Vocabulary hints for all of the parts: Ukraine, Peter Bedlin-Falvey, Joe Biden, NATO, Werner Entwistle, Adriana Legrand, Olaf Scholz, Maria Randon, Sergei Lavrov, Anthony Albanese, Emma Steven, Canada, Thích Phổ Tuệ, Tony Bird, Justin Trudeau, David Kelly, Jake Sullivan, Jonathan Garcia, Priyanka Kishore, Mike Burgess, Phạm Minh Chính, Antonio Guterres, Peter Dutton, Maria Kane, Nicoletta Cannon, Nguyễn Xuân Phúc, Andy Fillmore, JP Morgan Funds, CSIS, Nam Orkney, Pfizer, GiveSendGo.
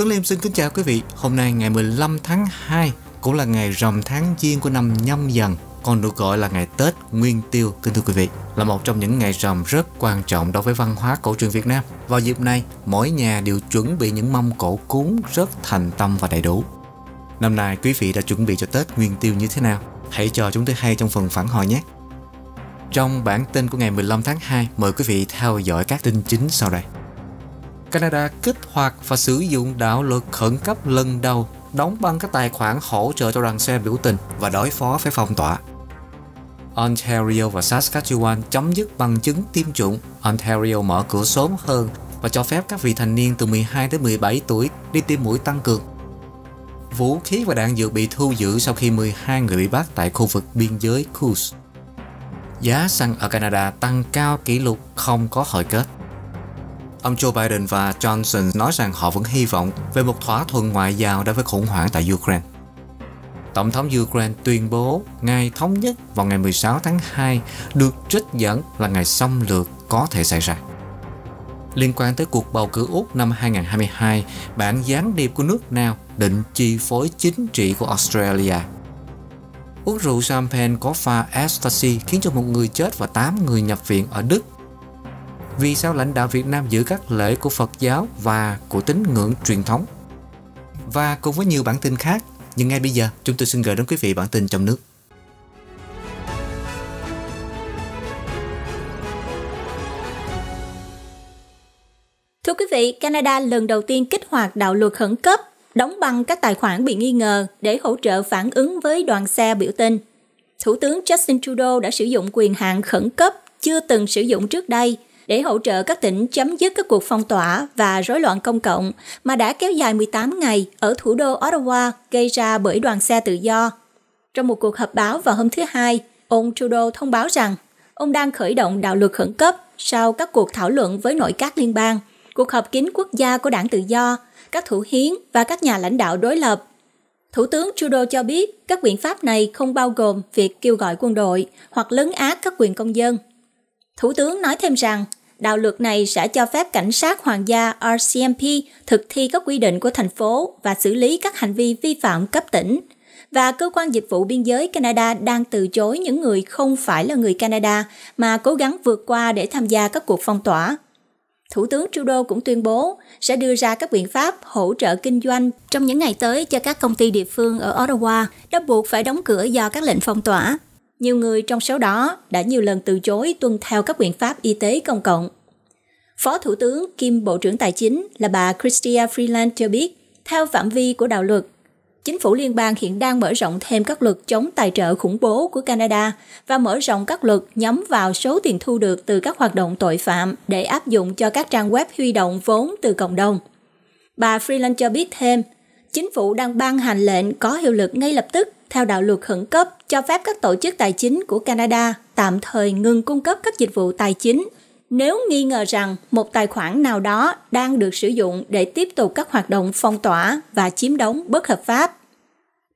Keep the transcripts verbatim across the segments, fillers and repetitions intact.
Tuấn Liêm xin kính chào quý vị. Hôm nay ngày mười lăm tháng hai cũng là ngày rằm tháng Giêng của năm Nhâm Dần, còn được gọi là ngày Tết Nguyên Tiêu. Kính thưa quý vị, là một trong những ngày rằm rất quan trọng đối với văn hóa cổ truyền Việt Nam. Vào dịp này, mỗi nhà đều chuẩn bị những mâm cổ cúng rất thành tâm và đầy đủ. Năm nay quý vị đã chuẩn bị cho Tết Nguyên Tiêu như thế nào? Hãy cho chúng tôi hay trong phần phản hồi nhé. Trong bản tin của ngày mười lăm tháng hai, mời quý vị theo dõi các tin chính sau đây. Canada kích hoạt và sử dụng đạo luật khẩn cấp lần đầu, đóng băng các tài khoản hỗ trợ cho đoàn xe biểu tình và đối phó với phong tỏa. Ontario và Saskatchewan chấm dứt bằng chứng tiêm chủng. Ontario mở cửa sớm hơn và cho phép các vị thành niên từ mười hai đến mười bảy tuổi đi tiêm mũi tăng cường. Vũ khí và đạn dược bị thu giữ sau khi mười hai người bị bắt tại khu vực biên giới Coos. Giá xăng ở Canada tăng cao kỷ lục không có hồi kết. Ông Joe Biden và Johnson nói rằng họ vẫn hy vọng về một thỏa thuận ngoại giao đối với khủng hoảng tại Ukraine. Tổng thống Ukraine tuyên bố ngày thống nhất vào ngày mười sáu tháng hai được trích dẫn là ngày xâm lược có thể xảy ra. Liên quan tới cuộc bầu cử Úc năm hai nghìn không trăm hai mươi hai, bản gián điệp của nước nào định chi phối chính trị của Australia? Uống rượu champagne có pha ecstasy khiến cho một người chết và tám người nhập viện ở Đức. Vì sao lãnh đạo Việt Nam giữ các lễ của Phật giáo và của tín ngưỡng truyền thống? Và cùng với nhiều bản tin khác, nhưng ngay bây giờ chúng tôi xin gửi đến quý vị bản tin trong nước. Thưa quý vị, Canada lần đầu tiên kích hoạt đạo luật khẩn cấp, đóng băng các tài khoản bị nghi ngờ để hỗ trợ phản ứng với đoàn xe biểu tình. Thủ tướng Justin Trudeau đã sử dụng quyền hạn khẩn cấp chưa từng sử dụng trước đây để hỗ trợ các tỉnh chấm dứt các cuộc phong tỏa và rối loạn công cộng mà đã kéo dài mười tám ngày ở thủ đô Ottawa gây ra bởi đoàn xe tự do. Trong một cuộc họp báo vào hôm thứ Hai, ông Trudeau thông báo rằng ông đang khởi động đạo luật khẩn cấp sau các cuộc thảo luận với nội các liên bang, cuộc họp kín quốc gia của đảng tự do, các thủ hiến và các nhà lãnh đạo đối lập. Thủ tướng Trudeau cho biết các biện pháp này không bao gồm việc kêu gọi quân đội hoặc lấn át các quyền công dân. Thủ tướng nói thêm rằng, đạo luật này sẽ cho phép cảnh sát hoàng gia R C M P thực thi các quy định của thành phố và xử lý các hành vi vi phạm cấp tỉnh. Và cơ quan dịch vụ biên giới Canada đang từ chối những người không phải là người Canada mà cố gắng vượt qua để tham gia các cuộc phong tỏa. Thủ tướng Trudeau cũng tuyên bố sẽ đưa ra các biện pháp hỗ trợ kinh doanh trong những ngày tới cho các công ty địa phương ở Ottawa đã buộc phải đóng cửa do các lệnh phong tỏa. Nhiều người trong số đó đã nhiều lần từ chối tuân theo các biện pháp y tế công cộng. Phó Thủ tướng kiêm Bộ trưởng Tài chính là bà Chrystia Freeland cho biết, theo phạm vi của đạo luật, chính phủ liên bang hiện đang mở rộng thêm các luật chống tài trợ khủng bố của Canada và mở rộng các luật nhắm vào số tiền thu được từ các hoạt động tội phạm để áp dụng cho các trang web huy động vốn từ cộng đồng. Bà Freeland cho biết thêm, chính phủ đang ban hành lệnh có hiệu lực ngay lập tức theo đạo luật khẩn cấp cho phép các tổ chức tài chính của Canada tạm thời ngừng cung cấp các dịch vụ tài chính nếu nghi ngờ rằng một tài khoản nào đó đang được sử dụng để tiếp tục các hoạt động phong tỏa và chiếm đóng bất hợp pháp.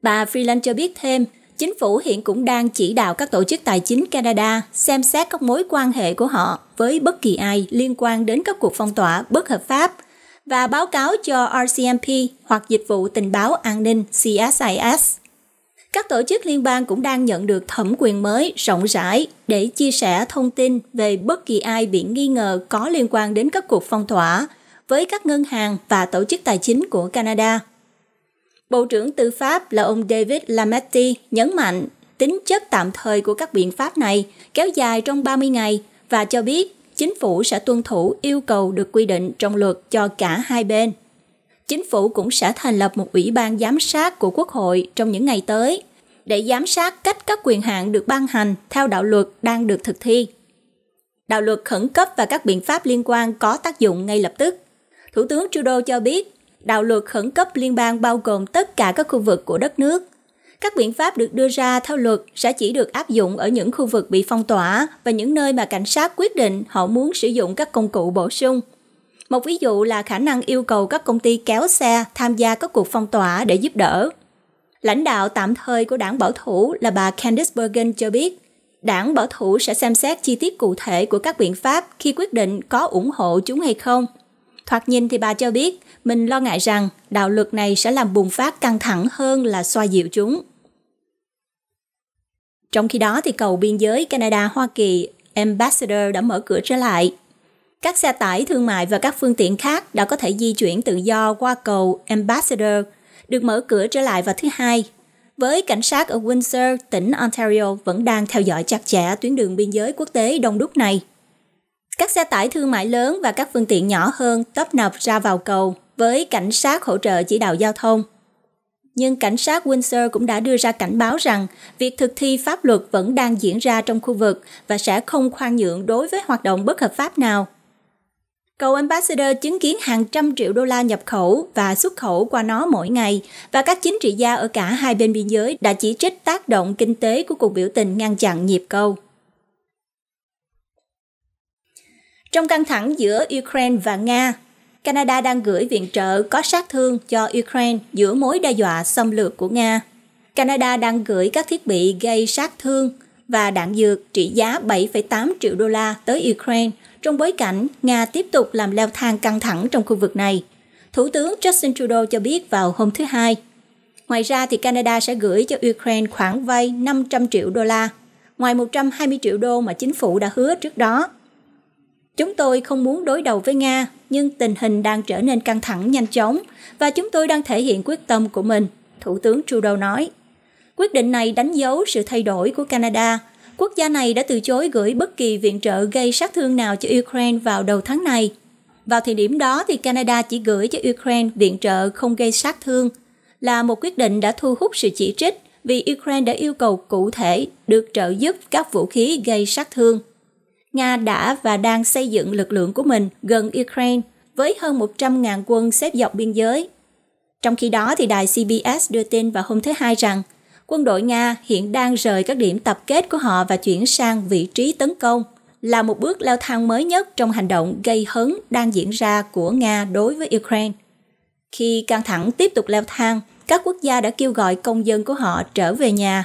Bà Freeland cho biết thêm, chính phủ hiện cũng đang chỉ đạo các tổ chức tài chính Canada xem xét các mối quan hệ của họ với bất kỳ ai liên quan đến các cuộc phong tỏa bất hợp pháp và báo cáo cho R C M P hoặc Dịch vụ Tình báo An ninh C S I S. Các tổ chức liên bang cũng đang nhận được thẩm quyền mới rộng rãi để chia sẻ thông tin về bất kỳ ai bị nghi ngờ có liên quan đến các cuộc phong tỏa với các ngân hàng và tổ chức tài chính của Canada. Bộ trưởng Tư pháp là ông David Lametti nhấn mạnh tính chất tạm thời của các biện pháp này kéo dài trong ba mươi ngày và cho biết chính phủ sẽ tuân thủ yêu cầu được quy định trong luật cho cả hai bên. Chính phủ cũng sẽ thành lập một ủy ban giám sát của Quốc hội trong những ngày tới để giám sát cách các quyền hạn được ban hành theo đạo luật đang được thực thi. Đạo luật khẩn cấp và các biện pháp liên quan có tác dụng ngay lập tức. Thủ tướng Trudeau cho biết, đạo luật khẩn cấp liên bang bao gồm tất cả các khu vực của đất nước. Các biện pháp được đưa ra theo luật sẽ chỉ được áp dụng ở những khu vực bị phong tỏa và những nơi mà cảnh sát quyết định họ muốn sử dụng các công cụ bổ sung. Một ví dụ là khả năng yêu cầu các công ty kéo xe tham gia các cuộc phong tỏa để giúp đỡ. Lãnh đạo tạm thời của đảng bảo thủ là bà Candice Bergen cho biết, đảng bảo thủ sẽ xem xét chi tiết cụ thể của các biện pháp khi quyết định có ủng hộ chúng hay không. Thoạt nhìn thì bà cho biết mình lo ngại rằng đạo luật này sẽ làm bùng phát căng thẳng hơn là xoa dịu chúng. Trong khi đó, thì cầu biên giới Canada-Hoa Kỳ Ambassador đã mở cửa trở lại. Các xe tải, thương mại và các phương tiện khác đã có thể di chuyển tự do qua cầu Ambassador, được mở cửa trở lại vào thứ Hai, với cảnh sát ở Windsor, tỉnh Ontario vẫn đang theo dõi chặt chẽ tuyến đường biên giới quốc tế đông đúc này. Các xe tải thương mại lớn và các phương tiện nhỏ hơn tấp nập ra vào cầu với cảnh sát hỗ trợ chỉ đạo giao thông. Nhưng cảnh sát Windsor cũng đã đưa ra cảnh báo rằng việc thực thi pháp luật vẫn đang diễn ra trong khu vực và sẽ không khoan nhượng đối với hoạt động bất hợp pháp nào. Cầu Ambassador chứng kiến hàng trăm triệu đô la nhập khẩu và xuất khẩu qua nó mỗi ngày, và các chính trị gia ở cả hai bên biên giới đã chỉ trích tác động kinh tế của cuộc biểu tình ngăn chặn nhịp cầu. Trong căng thẳng giữa Ukraine và Nga, Canada đang gửi viện trợ có sát thương cho Ukraine giữa mối đe dọa xâm lược của Nga. Canada đang gửi các thiết bị gây sát thương và đạn dược trị giá bảy phẩy tám triệu đô la tới Ukraine trong bối cảnh Nga tiếp tục làm leo thang căng thẳng trong khu vực này, Thủ tướng Justin Trudeau cho biết vào hôm thứ Hai. Ngoài ra, thì Canada sẽ gửi cho Ukraine khoản vay năm trăm triệu đô la, ngoài một trăm hai mươi triệu đô mà chính phủ đã hứa trước đó. Chúng tôi không muốn đối đầu với Nga, nhưng tình hình đang trở nên căng thẳng nhanh chóng và chúng tôi đang thể hiện quyết tâm của mình, Thủ tướng Trudeau nói. Quyết định này đánh dấu sự thay đổi của Canada. Quốc gia này đã từ chối gửi bất kỳ viện trợ gây sát thương nào cho Ukraine vào đầu tháng này. Vào thời điểm đó, thì Canada chỉ gửi cho Ukraine viện trợ không gây sát thương, là một quyết định đã thu hút sự chỉ trích vì Ukraine đã yêu cầu cụ thể được trợ giúp các vũ khí gây sát thương. Nga đã và đang xây dựng lực lượng của mình gần Ukraine với hơn một trăm nghìn quân xếp dọc biên giới. Trong khi đó, thì đài xê bê ét đưa tin vào hôm thứ Hai rằng quân đội Nga hiện đang rời các điểm tập kết của họ và chuyển sang vị trí tấn công, là một bước leo thang mới nhất trong hành động gây hấn đang diễn ra của Nga đối với Ukraine. Khi căng thẳng tiếp tục leo thang, các quốc gia đã kêu gọi công dân của họ trở về nhà.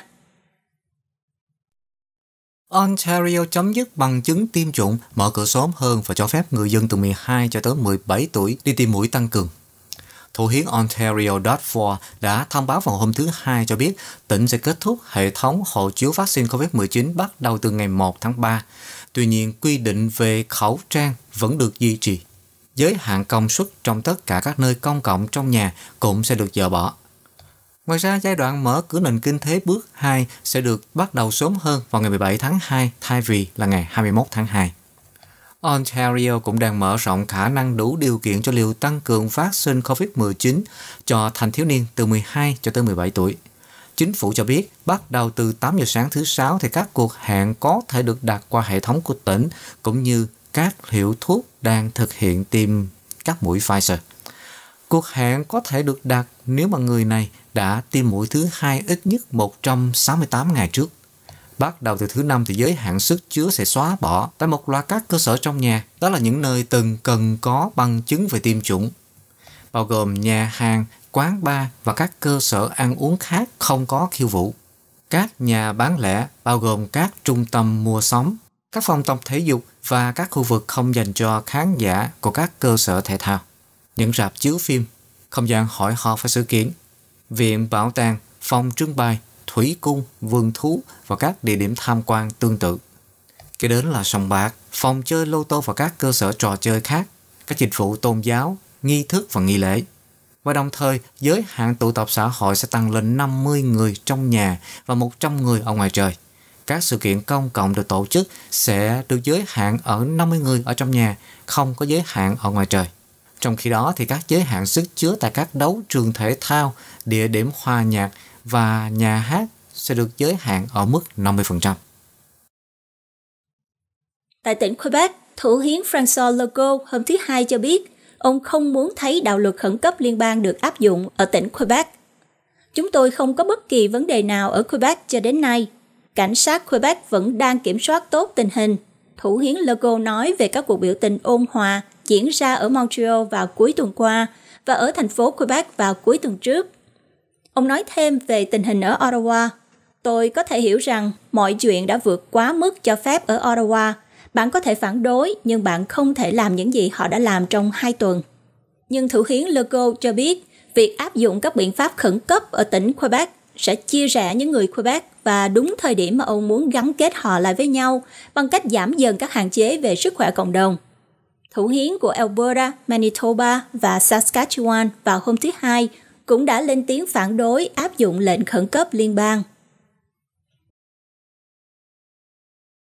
Ontario chấm dứt bằng chứng tiêm chủng, mở cửa sớm hơn và cho phép người dân từ mười hai cho tới mười bảy tuổi đi tiêm mũi tăng cường. Thủ hiến Ontario Doug Ford đã thông báo vào hôm thứ Hai cho biết tỉnh sẽ kết thúc hệ thống hộ chiếu vaccine Covid mười chín bắt đầu từ ngày một tháng ba. Tuy nhiên, quy định về khẩu trang vẫn được duy trì. Giới hạn công suất trong tất cả các nơi công cộng trong nhà cũng sẽ được dỡ bỏ. Ngoài ra, giai đoạn mở cửa nền kinh tế bước hai sẽ được bắt đầu sớm hơn vào ngày mười bảy tháng hai thay vì là ngày hai mươi mốt tháng hai. Ontario cũng đang mở rộng khả năng đủ điều kiện cho liều tăng cường vaccine Covid mười chín cho thanh thiếu niên từ mười hai cho tới mười bảy tuổi. Chính phủ cho biết bắt đầu từ tám giờ sáng thứ Sáu thì các cuộc hẹn có thể được đặt qua hệ thống của tỉnh cũng như các hiệu thuốc đang thực hiện tiêm các mũi Pfizer. Cuộc hẹn có thể được đặt nếu mà người này đã tiêm mũi thứ hai ít nhất một trăm sáu mươi tám ngày trước. Bắt đầu từ thứ Năm thì giới hạn sức chứa sẽ xóa bỏ tại một loạt các cơ sở trong nhà, đó là những nơi từng cần có bằng chứng về tiêm chủng, bao gồm nhà hàng, quán bar và các cơ sở ăn uống khác không có khiêu vũ, các nhà bán lẻ, bao gồm các trung tâm mua sắm, các phòng tập thể dục và các khu vực không dành cho khán giả của các cơ sở thể thao, những rạp chiếu phim, không gian hội họp và sự kiện, viện bảo tàng, phòng trưng bày, thủy cung, vườn thú và các địa điểm tham quan tương tự. Kế đến là sòng bạc, phòng chơi lô tô và các cơ sở trò chơi khác, các dịch vụ tôn giáo, nghi thức và nghi lễ. Và đồng thời, giới hạn tụ tập xã hội sẽ tăng lên năm mươi người trong nhà và một trăm người ở ngoài trời. Các sự kiện công cộng được tổ chức sẽ được giới hạn ở năm mươi người ở trong nhà, không có giới hạn ở ngoài trời. Trong khi đó, thì các giới hạn sức chứa tại các đấu trường thể thao, địa điểm hòa nhạc và nhà hát sẽ được giới hạn ở mức năm mươi phần trăm. Tại tỉnh Quebec, Thủ hiến François Legault hôm thứ Hai cho biết ông không muốn thấy đạo luật khẩn cấp liên bang được áp dụng ở tỉnh Quebec. Chúng tôi không có bất kỳ vấn đề nào ở Quebec cho đến nay. Cảnh sát Quebec vẫn đang kiểm soát tốt tình hình, Thủ hiến Legault nói về các cuộc biểu tình ôn hòa diễn ra ở Montreal vào cuối tuần qua và ở thành phố Quebec vào cuối tuần trước. Ông nói thêm về tình hình ở Ottawa. Tôi có thể hiểu rằng mọi chuyện đã vượt quá mức cho phép ở Ottawa. Bạn có thể phản đối, nhưng bạn không thể làm những gì họ đã làm trong hai tuần. nhưng Thủ hiến Legault cho biết việc áp dụng các biện pháp khẩn cấp ở tỉnh Quebec sẽ chia rẽ những người Quebec và đúng thời điểm mà ông muốn gắn kết họ lại với nhau bằng cách giảm dần các hạn chế về sức khỏe cộng đồng. Thủ hiến của Alberta, Manitoba và Saskatchewan vào hôm thứ Hai cũng đã lên tiếng phản đối áp dụng lệnh khẩn cấp liên bang.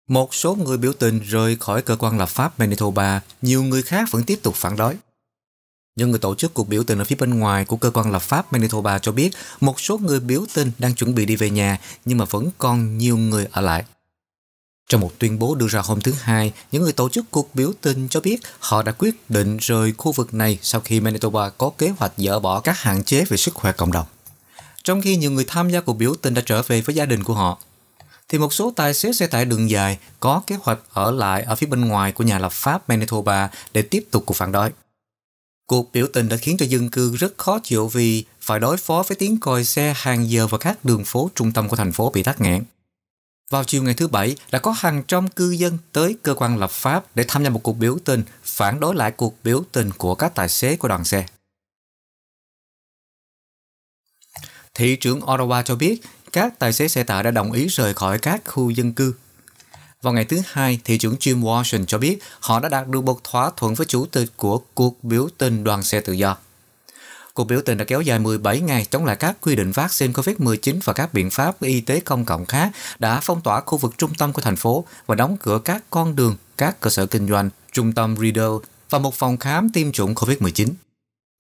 Một số người biểu tình rời khỏi cơ quan lập pháp Manitoba, nhiều người khác vẫn tiếp tục phản đối. Những người tổ chức cuộc biểu tình ở phía bên ngoài của cơ quan lập pháp Manitoba cho biết một số người biểu tình đang chuẩn bị đi về nhà nhưng mà vẫn còn nhiều người ở lại. Trong một tuyên bố đưa ra hôm thứ Hai, những người tổ chức cuộc biểu tình cho biết họ đã quyết định rời khu vực này sau khi Manitoba có kế hoạch dỡ bỏ các hạn chế về sức khỏe cộng đồng. Trong khi nhiều người tham gia cuộc biểu tình đã trở về với gia đình của họ, thì một số tài xế xe tải đường dài có kế hoạch ở lại ở phía bên ngoài của nhà lập pháp Manitoba để tiếp tục cuộc phản đối. Cuộc biểu tình đã khiến cho dân cư rất khó chịu vì phải đối phó với tiếng còi xe hàng giờ và các đường phố trung tâm của thành phố bị tắc nghẽn. Vào chiều ngày thứ Bảy, đã có hàng trăm cư dân tới cơ quan lập pháp để tham gia một cuộc biểu tình phản đối lại cuộc biểu tình của các tài xế của đoàn xe. Thị trưởng Ottawa cho biết các tài xế xe tải đã đồng ý rời khỏi các khu dân cư. Vào ngày thứ Hai, Thị trưởng Jim Watson cho biết họ đã đạt được một thỏa thuận với chủ tịch của cuộc biểu tình đoàn xe tự do. Cuộc biểu tình đã kéo dài mười bảy ngày chống lại các quy định vaccine Covid mười chín và các biện pháp y tế công cộng khác đã phong tỏa khu vực trung tâm của thành phố và đóng cửa các con đường, các cơ sở kinh doanh, trung tâm Rideau và một phòng khám tiêm chủng Covid mười chín.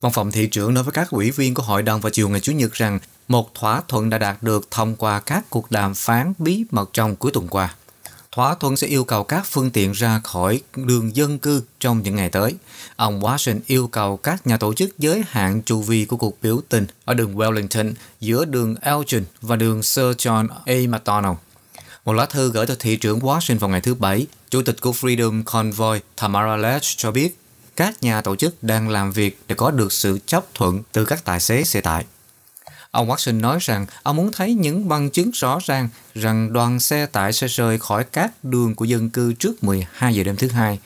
Văn phòng thị trưởng nói với các ủy viên của hội đồng vào chiều ngày Chủ nhật rằng một thỏa thuận đã đạt được thông qua các cuộc đàm phán bí mật trong cuối tuần qua. Thỏa thuận sẽ yêu cầu các phương tiện ra khỏi đường dân cư trong những ngày tới. Ông Watson yêu cầu các nhà tổ chức giới hạn chu vi của cuộc biểu tình ở đường Wellington, giữa đường Elgin và đường Sir John A. MacDonald. Một lá thư gửi tới thị trưởng Watson vào ngày thứ Bảy, Chủ tịch của Freedom Convoy Tamara Leach cho biết các nhà tổ chức đang làm việc để có được sự chấp thuận từ các tài xế xe tải. Ông Watson nói rằng ông muốn thấy những bằng chứng rõ ràng rằng đoàn xe tải sẽ rời khỏi các đường của dân cư trước mười hai giờ đêm thứ Hai.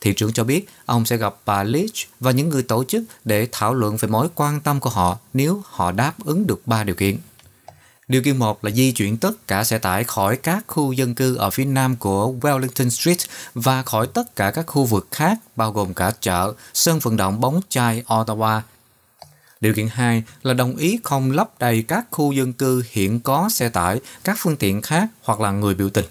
Thị trưởng cho biết ông sẽ gặp bà Leach và những người tổ chức để thảo luận về mối quan tâm của họ nếu họ đáp ứng được ba điều kiện. Điều kiện một là di chuyển tất cả xe tải khỏi các khu dân cư ở phía nam của Wellington Street và khỏi tất cả các khu vực khác, bao gồm cả chợ, sân vận động bóng chai Ottawa. Điều kiện hai là đồng ý không lấp đầy các khu dân cư hiện có xe tải, các phương tiện khác hoặc là người biểu tình.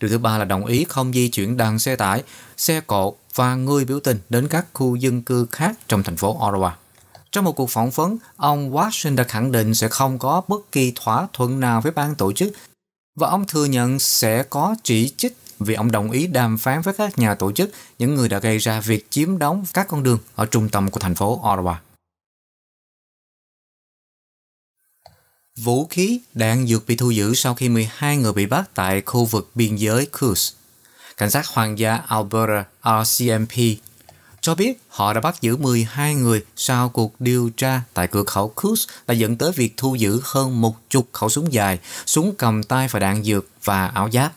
Điều thứ ba là đồng ý không di chuyển đoàn xe tải, xe cộ và người biểu tình đến các khu dân cư khác trong thành phố Ottawa. Trong một cuộc phỏng vấn, ông Watson đã khẳng định sẽ không có bất kỳ thỏa thuận nào với ban tổ chức và ông thừa nhận sẽ có chỉ trích vì ông đồng ý đàm phán với các nhà tổ chức, những người đã gây ra việc chiếm đóng các con đường ở trung tâm của thành phố Ottawa. Vũ khí, đạn dược bị thu giữ sau khi mười hai người bị bắt tại khu vực biên giới Coos. Cảnh sát Hoàng gia Alberta R C M P cho biết họ đã bắt giữ mười hai người sau cuộc điều tra tại cửa khẩu Coos đã dẫn tới việc thu giữ hơn một chục khẩu súng dài, súng cầm tay và đạn dược và áo giáp.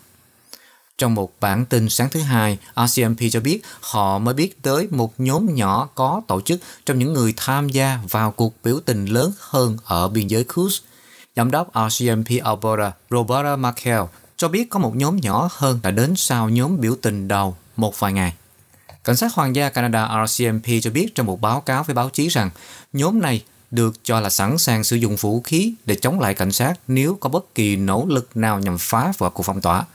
Trong một bản tin sáng thứ Hai, R C M P cho biết họ mới biết tới một nhóm nhỏ có tổ chức trong những người tham gia vào cuộc biểu tình lớn hơn ở biên giới Coos. Giám đốc R C M P Alberta Roberta McHale cho biết có một nhóm nhỏ hơn đã đến sau nhóm biểu tình đầu một vài ngày. Cảnh sát Hoàng gia Canada R C M P cho biết trong một báo cáo với báo chí rằng nhóm này được cho là sẵn sàng sử dụng vũ khí để chống lại cảnh sát nếu có bất kỳ nỗ lực nào nhằm phá vỡ cuộc phong tỏa.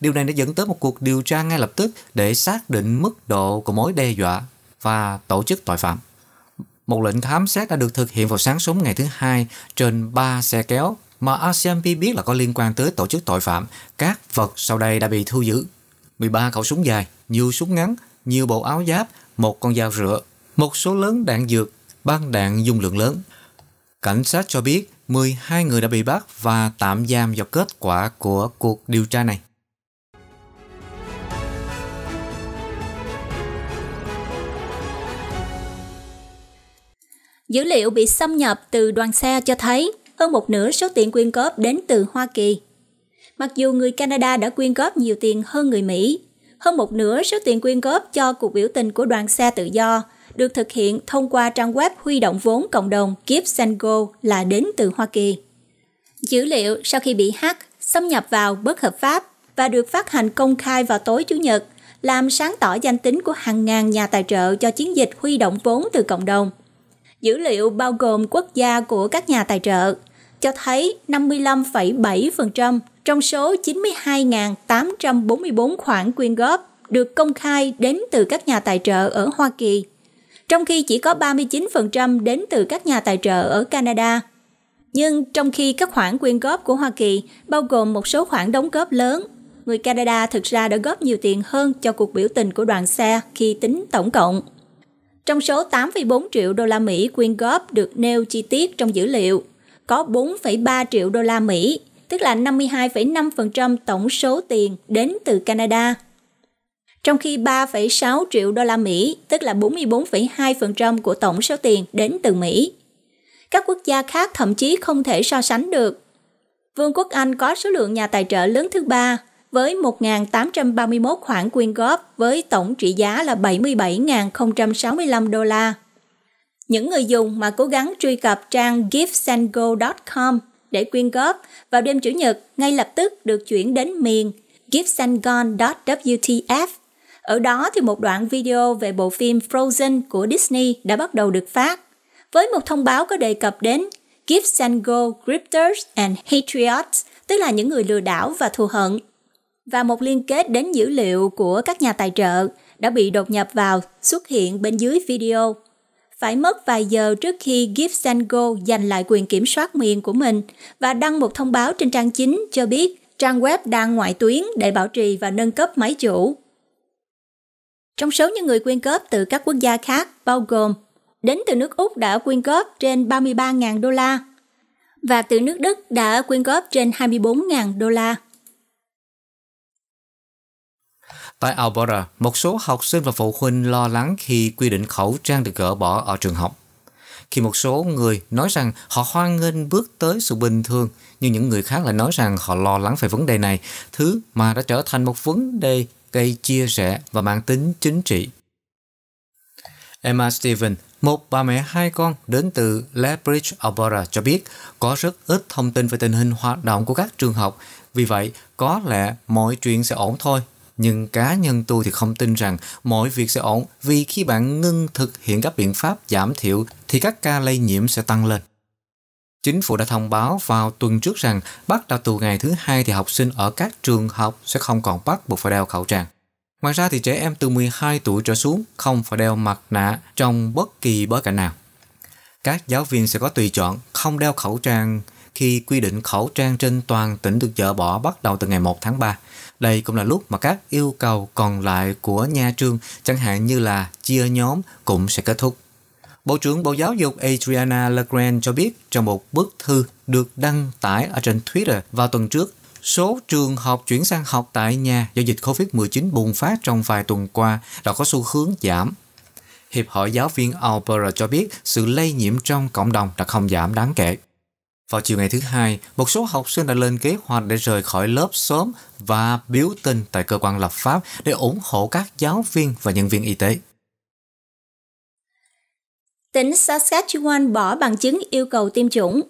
Điều này đã dẫn tới một cuộc điều tra ngay lập tức để xác định mức độ của mối đe dọa và tổ chức tội phạm. Một lệnh khám xét đã được thực hiện vào sáng sớm ngày thứ Hai trên ba xe kéo mà R C M P biết là có liên quan tới tổ chức tội phạm. Các vật sau đây đã bị thu giữ: mười ba khẩu súng dài, nhiều súng ngắn, nhiều bộ áo giáp, một con dao rựa, một số lớn đạn dược, băng đạn dung lượng lớn. Cảnh sát cho biết mười hai người đã bị bắt và tạm giam do kết quả của cuộc điều tra này. Dữ liệu bị xâm nhập từ đoàn xe cho thấy hơn một nửa số tiền quyên góp đến từ Hoa Kỳ. Mặc dù người Canada đã quyên góp nhiều tiền hơn người Mỹ, Hơn một nửa số tiền quyên góp cho cuộc biểu tình của đoàn xe tự do được thực hiện thông qua trang web huy động vốn cộng đồng GiveSendGo là đến từ Hoa Kỳ. Dữ liệu sau khi bị hack, xâm nhập vào bất hợp pháp và được phát hành công khai vào tối Chủ nhật, làm sáng tỏ danh tính của hàng ngàn nhà tài trợ cho chiến dịch huy động vốn từ cộng đồng. Dữ liệu bao gồm quốc gia của các nhà tài trợ, cho thấy năm mươi lăm phẩy bảy phần trăm trong số chín mươi hai nghìn tám trăm bốn mươi bốn khoản quyên góp được công khai đến từ các nhà tài trợ ở Hoa Kỳ, trong khi chỉ có ba mươi chín phần trăm đến từ các nhà tài trợ ở Canada. Nhưng trong khi các khoản quyên góp của Hoa Kỳ bao gồm một số khoản đóng góp lớn, người Canada thực ra đã góp nhiều tiền hơn cho cuộc biểu tình của đoàn xe khi tính tổng cộng. Trong số tám phẩy bốn triệu đô la Mỹ quyên góp được nêu chi tiết trong dữ liệu, có bốn phẩy ba triệu đô la Mỹ, tức là năm mươi hai phẩy năm phần trăm tổng số tiền đến từ Canada. Trong khi ba phẩy sáu triệu đô la Mỹ, tức là bốn mươi bốn phẩy hai phần trăm của tổng số tiền đến từ Mỹ. Các quốc gia khác thậm chí không thể so sánh được. Vương quốc Anh có số lượng nhà tài trợ lớn thứ ba, với một nghìn tám trăm ba mươi mốt khoản quyên góp với tổng trị giá là bảy mươi bảy nghìn không trăm sáu mươi lăm đô la. Những người dùng mà cố gắng truy cập trang givesendgo chấm com để quyên góp vào đêm Chủ nhật ngay lập tức được chuyển đến miền givesendgo chấm w t f. Ở đó thì một đoạn video về bộ phim Frozen của Disney đã bắt đầu được phát, với một thông báo có đề cập đến GiveSendGo Grifters and Patriots, tức là những người lừa đảo và thù hận, và một liên kết đến dữ liệu của các nhà tài trợ đã bị đột nhập vào xuất hiện bên dưới video. Phải mất vài giờ trước khi GiveSendGo giành lại quyền kiểm soát miền của mình và đăng một thông báo trên trang chính cho biết trang web đang ngoại tuyến để bảo trì và nâng cấp máy chủ. Trong số những người quyên góp từ các quốc gia khác, bao gồm đến từ nước Úc đã quyên góp trên ba mươi ba nghìn đô la và từ nước Đức đã quyên góp trên hai mươi bốn nghìn đô la. Tại Alberta, một số học sinh và phụ huynh lo lắng khi quy định khẩu trang được gỡ bỏ ở trường học. Khi một số người nói rằng họ hoan nghênh bước tới sự bình thường, nhưng những người khác lại nói rằng họ lo lắng về vấn đề này, thứ mà đã trở thành một vấn đề gây chia rẽ và mang tính chính trị. Emma Steven, một bà mẹ hai con đến từ Lethbridge, Alberta cho biết có rất ít thông tin về tình hình hoạt động của các trường học. Vì vậy, có lẽ mọi chuyện sẽ ổn thôi. Nhưng cá nhân tôi thì không tin rằng mọi việc sẽ ổn, vì khi bạn ngưng thực hiện các biện pháp giảm thiểu thì các ca lây nhiễm sẽ tăng lên. Chính phủ đã thông báo vào tuần trước rằng bắt đầu từ ngày thứ hai thì học sinh ở các trường học sẽ không còn bắt buộc phải đeo khẩu trang. Ngoài ra thì trẻ em từ mười hai tuổi trở xuống không phải đeo mặt nạ trong bất kỳ bối cảnh nào. Các giáo viên sẽ có tùy chọn không đeo khẩu trang khi quy định khẩu trang trên toàn tỉnh được dỡ bỏ bắt đầu từ ngày một tháng ba. Đây cũng là lúc mà các yêu cầu còn lại của nhà trường, chẳng hạn như là chia nhóm, cũng sẽ kết thúc. Bộ trưởng Bộ Giáo dục Adriana Legrand cho biết trong một bức thư được đăng tải ở trên Twitter vào tuần trước, số trường học chuyển sang học tại nhà do dịch Covid mười chín bùng phát trong vài tuần qua đã có xu hướng giảm. Hiệp hội Giáo viên Alberta cho biết sự lây nhiễm trong cộng đồng đã không giảm đáng kể. Vào chiều ngày thứ Hai, một số học sinh đã lên kế hoạch để rời khỏi lớp sớm và biểu tình tại cơ quan lập pháp để ủng hộ các giáo viên và nhân viên y tế. Tỉnh Saskatchewan bỏ bằng chứng yêu cầu tiêm chủng.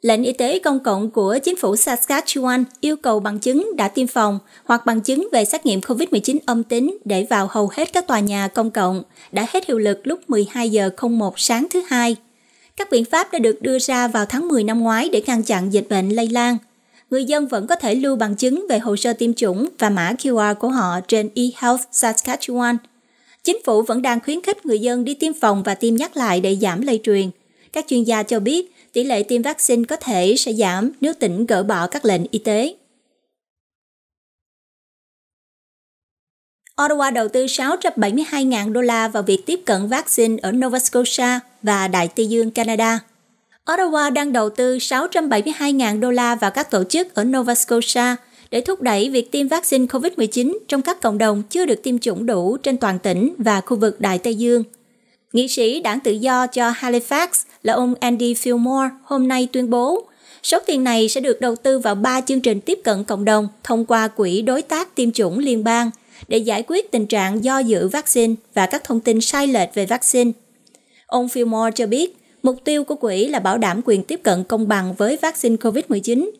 Lệnh y tế công cộng của chính phủ Saskatchewan yêu cầu bằng chứng đã tiêm phòng hoặc bằng chứng về xét nghiệm Covid mười chín âm tính để vào hầu hết các tòa nhà công cộng đã hết hiệu lực lúc mười hai giờ không một sáng thứ Hai. Các biện pháp đã được đưa ra vào tháng mười năm ngoái để ngăn chặn dịch bệnh lây lan. Người dân vẫn có thể lưu bằng chứng về hồ sơ tiêm chủng và mã quy rờ của họ trên eHealth Saskatchewan. Chính phủ vẫn đang khuyến khích người dân đi tiêm phòng và tiêm nhắc lại để giảm lây truyền. Các chuyên gia cho biết tỷ lệ tiêm vaccine có thể sẽ giảm nếu tỉnh gỡ bỏ các lệnh y tế. Ottawa đầu tư sáu trăm bảy mươi hai nghìn đô la vào việc tiếp cận vaccine ở Nova Scotia và Đại Tây Dương Canada. Ottawa đang đầu tư sáu trăm bảy mươi hai nghìn đô la vào các tổ chức ở Nova Scotia để thúc đẩy việc tiêm vaccine Covid mười chín trong các cộng đồng chưa được tiêm chủng đủ trên toàn tỉnh và khu vực Đại Tây Dương. Nghị sĩ Đảng Tự do cho Halifax là ông Andy Fillmore hôm nay tuyên bố số tiền này sẽ được đầu tư vào ba chương trình tiếp cận cộng đồng thông qua Quỹ Đối tác Tiêm chủng Liên bang để giải quyết tình trạng do dự vaccine và các thông tin sai lệch về vaccine. Ông Fillmore cho biết, mục tiêu của quỹ là bảo đảm quyền tiếp cận công bằng với vaccine covid mười chín.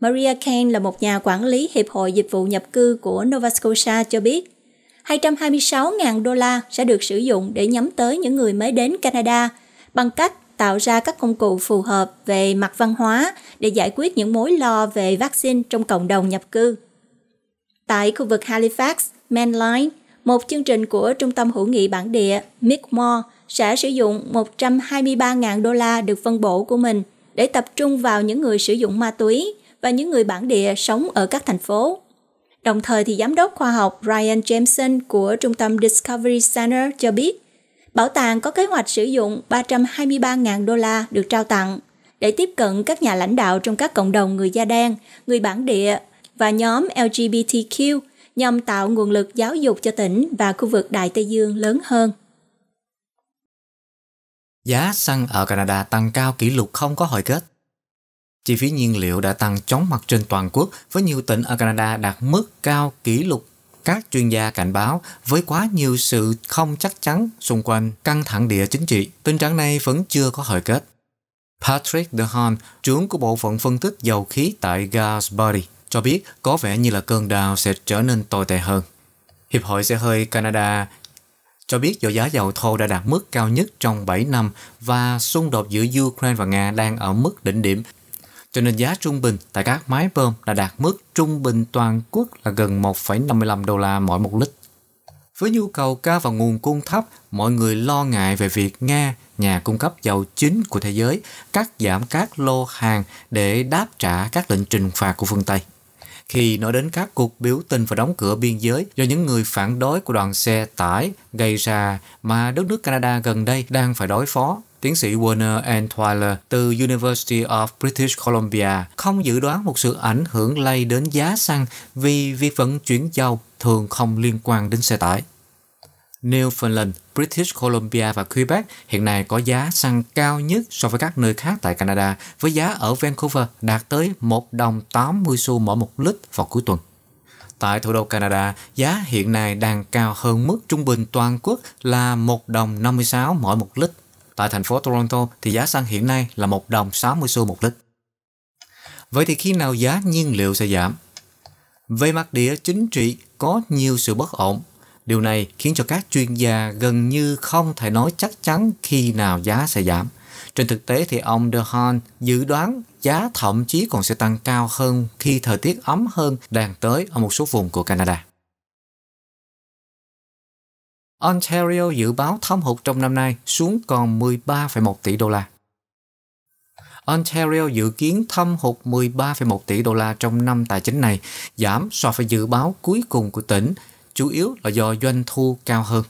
Maria Kane là một nhà quản lý Hiệp hội Dịch vụ Nhập cư của Nova Scotia cho biết, hai trăm hai mươi sáu nghìn đô la sẽ được sử dụng để nhắm tới những người mới đến Canada bằng cách tạo ra các công cụ phù hợp về mặt văn hóa để giải quyết những mối lo về vaccine trong cộng đồng nhập cư. Tại khu vực Halifax, Mainline, một chương trình của Trung tâm Hữu nghị Bản địa Mi'kmaq sẽ sử dụng một trăm hai mươi ba nghìn đô la được phân bổ của mình để tập trung vào những người sử dụng ma túy và những người bản địa sống ở các thành phố. Đồng thời thì giám đốc khoa học Brian Jameson của trung tâm Discovery Center cho biết, bảo tàng có kế hoạch sử dụng ba trăm hai mươi ba nghìn đô la được trao tặng để tiếp cận các nhà lãnh đạo trong các cộng đồng người da đen, người bản địa và nhóm lờ giê bê tê quy nhằm tạo nguồn lực giáo dục cho tỉnh và khu vực Đại Tây Dương lớn hơn. Giá xăng ở Canada tăng cao kỷ lục không có hồi kết. Chi phí nhiên liệu đã tăng chóng mặt trên toàn quốc với nhiều tỉnh ở Canada đạt mức cao kỷ lục. Các chuyên gia cảnh báo với quá nhiều sự không chắc chắn xung quanh căng thẳng địa chính trị, tình trạng này vẫn chưa có hồi kết. Patrick Dehon, trưởng của bộ phận phân tích dầu khí tại Gasbody, cho biết có vẻ như là cơn đào sẽ trở nên tồi tệ hơn. Hiệp hội xe hơi Canada cho biết do giá dầu thô đã đạt mức cao nhất trong bảy năm và xung đột giữa Ukraine và Nga đang ở mức đỉnh điểm, cho nên giá trung bình tại các máy bơm đã đạt mức trung bình toàn quốc là gần một phẩy năm mươi lăm đô la mỗi một lít. Với nhu cầu cao và nguồn cung thấp, mọi người lo ngại về việc Nga, nhà cung cấp dầu chính của thế giới, cắt giảm các lô hàng để đáp trả các lệnh trừng phạt của phương Tây. Khi nói đến các cuộc biểu tình và đóng cửa biên giới do những người phản đối của đoàn xe tải gây ra mà đất nước Canada gần đây đang phải đối phó, tiến sĩ Werner Entwistle từ University of British Columbia không dự đoán một sự ảnh hưởng lây đến giá xăng vì việc vận chuyển dầu thường không liên quan đến xe tải. Newfoundland, British Columbia và Quebec hiện nay có giá xăng cao nhất so với các nơi khác tại Canada, với giá ở Vancouver đạt tới một đồng tám mươi xu mỗi một lít vào cuối tuần. Tại thủ đô Canada, giá hiện nay đang cao hơn mức trung bình toàn quốc là một đồng năm mươi sáu mỗi một lít. Tại thành phố Toronto thì giá xăng hiện nay là một đồng sáu mươi xu một lít. Vậy thì khi nào giá nhiên liệu sẽ giảm? Về mặt địa chính trị có nhiều sự bất ổn. Điều này khiến cho các chuyên gia gần như không thể nói chắc chắn khi nào giá sẽ giảm. Trên thực tế thì ông Dehon dự đoán giá thậm chí còn sẽ tăng cao hơn khi thời tiết ấm hơn đang tới ở một số vùng của Canada. Ontario dự báo thâm hụt trong năm nay xuống còn mười ba phẩy một tỷ đô la. Ontario dự kiến thâm hụt mười ba phẩy một tỷ đô la trong năm tài chính này, giảm so với dự báo cuối cùng của tỉnh, chủ yếu là do doanh thu cao hơn.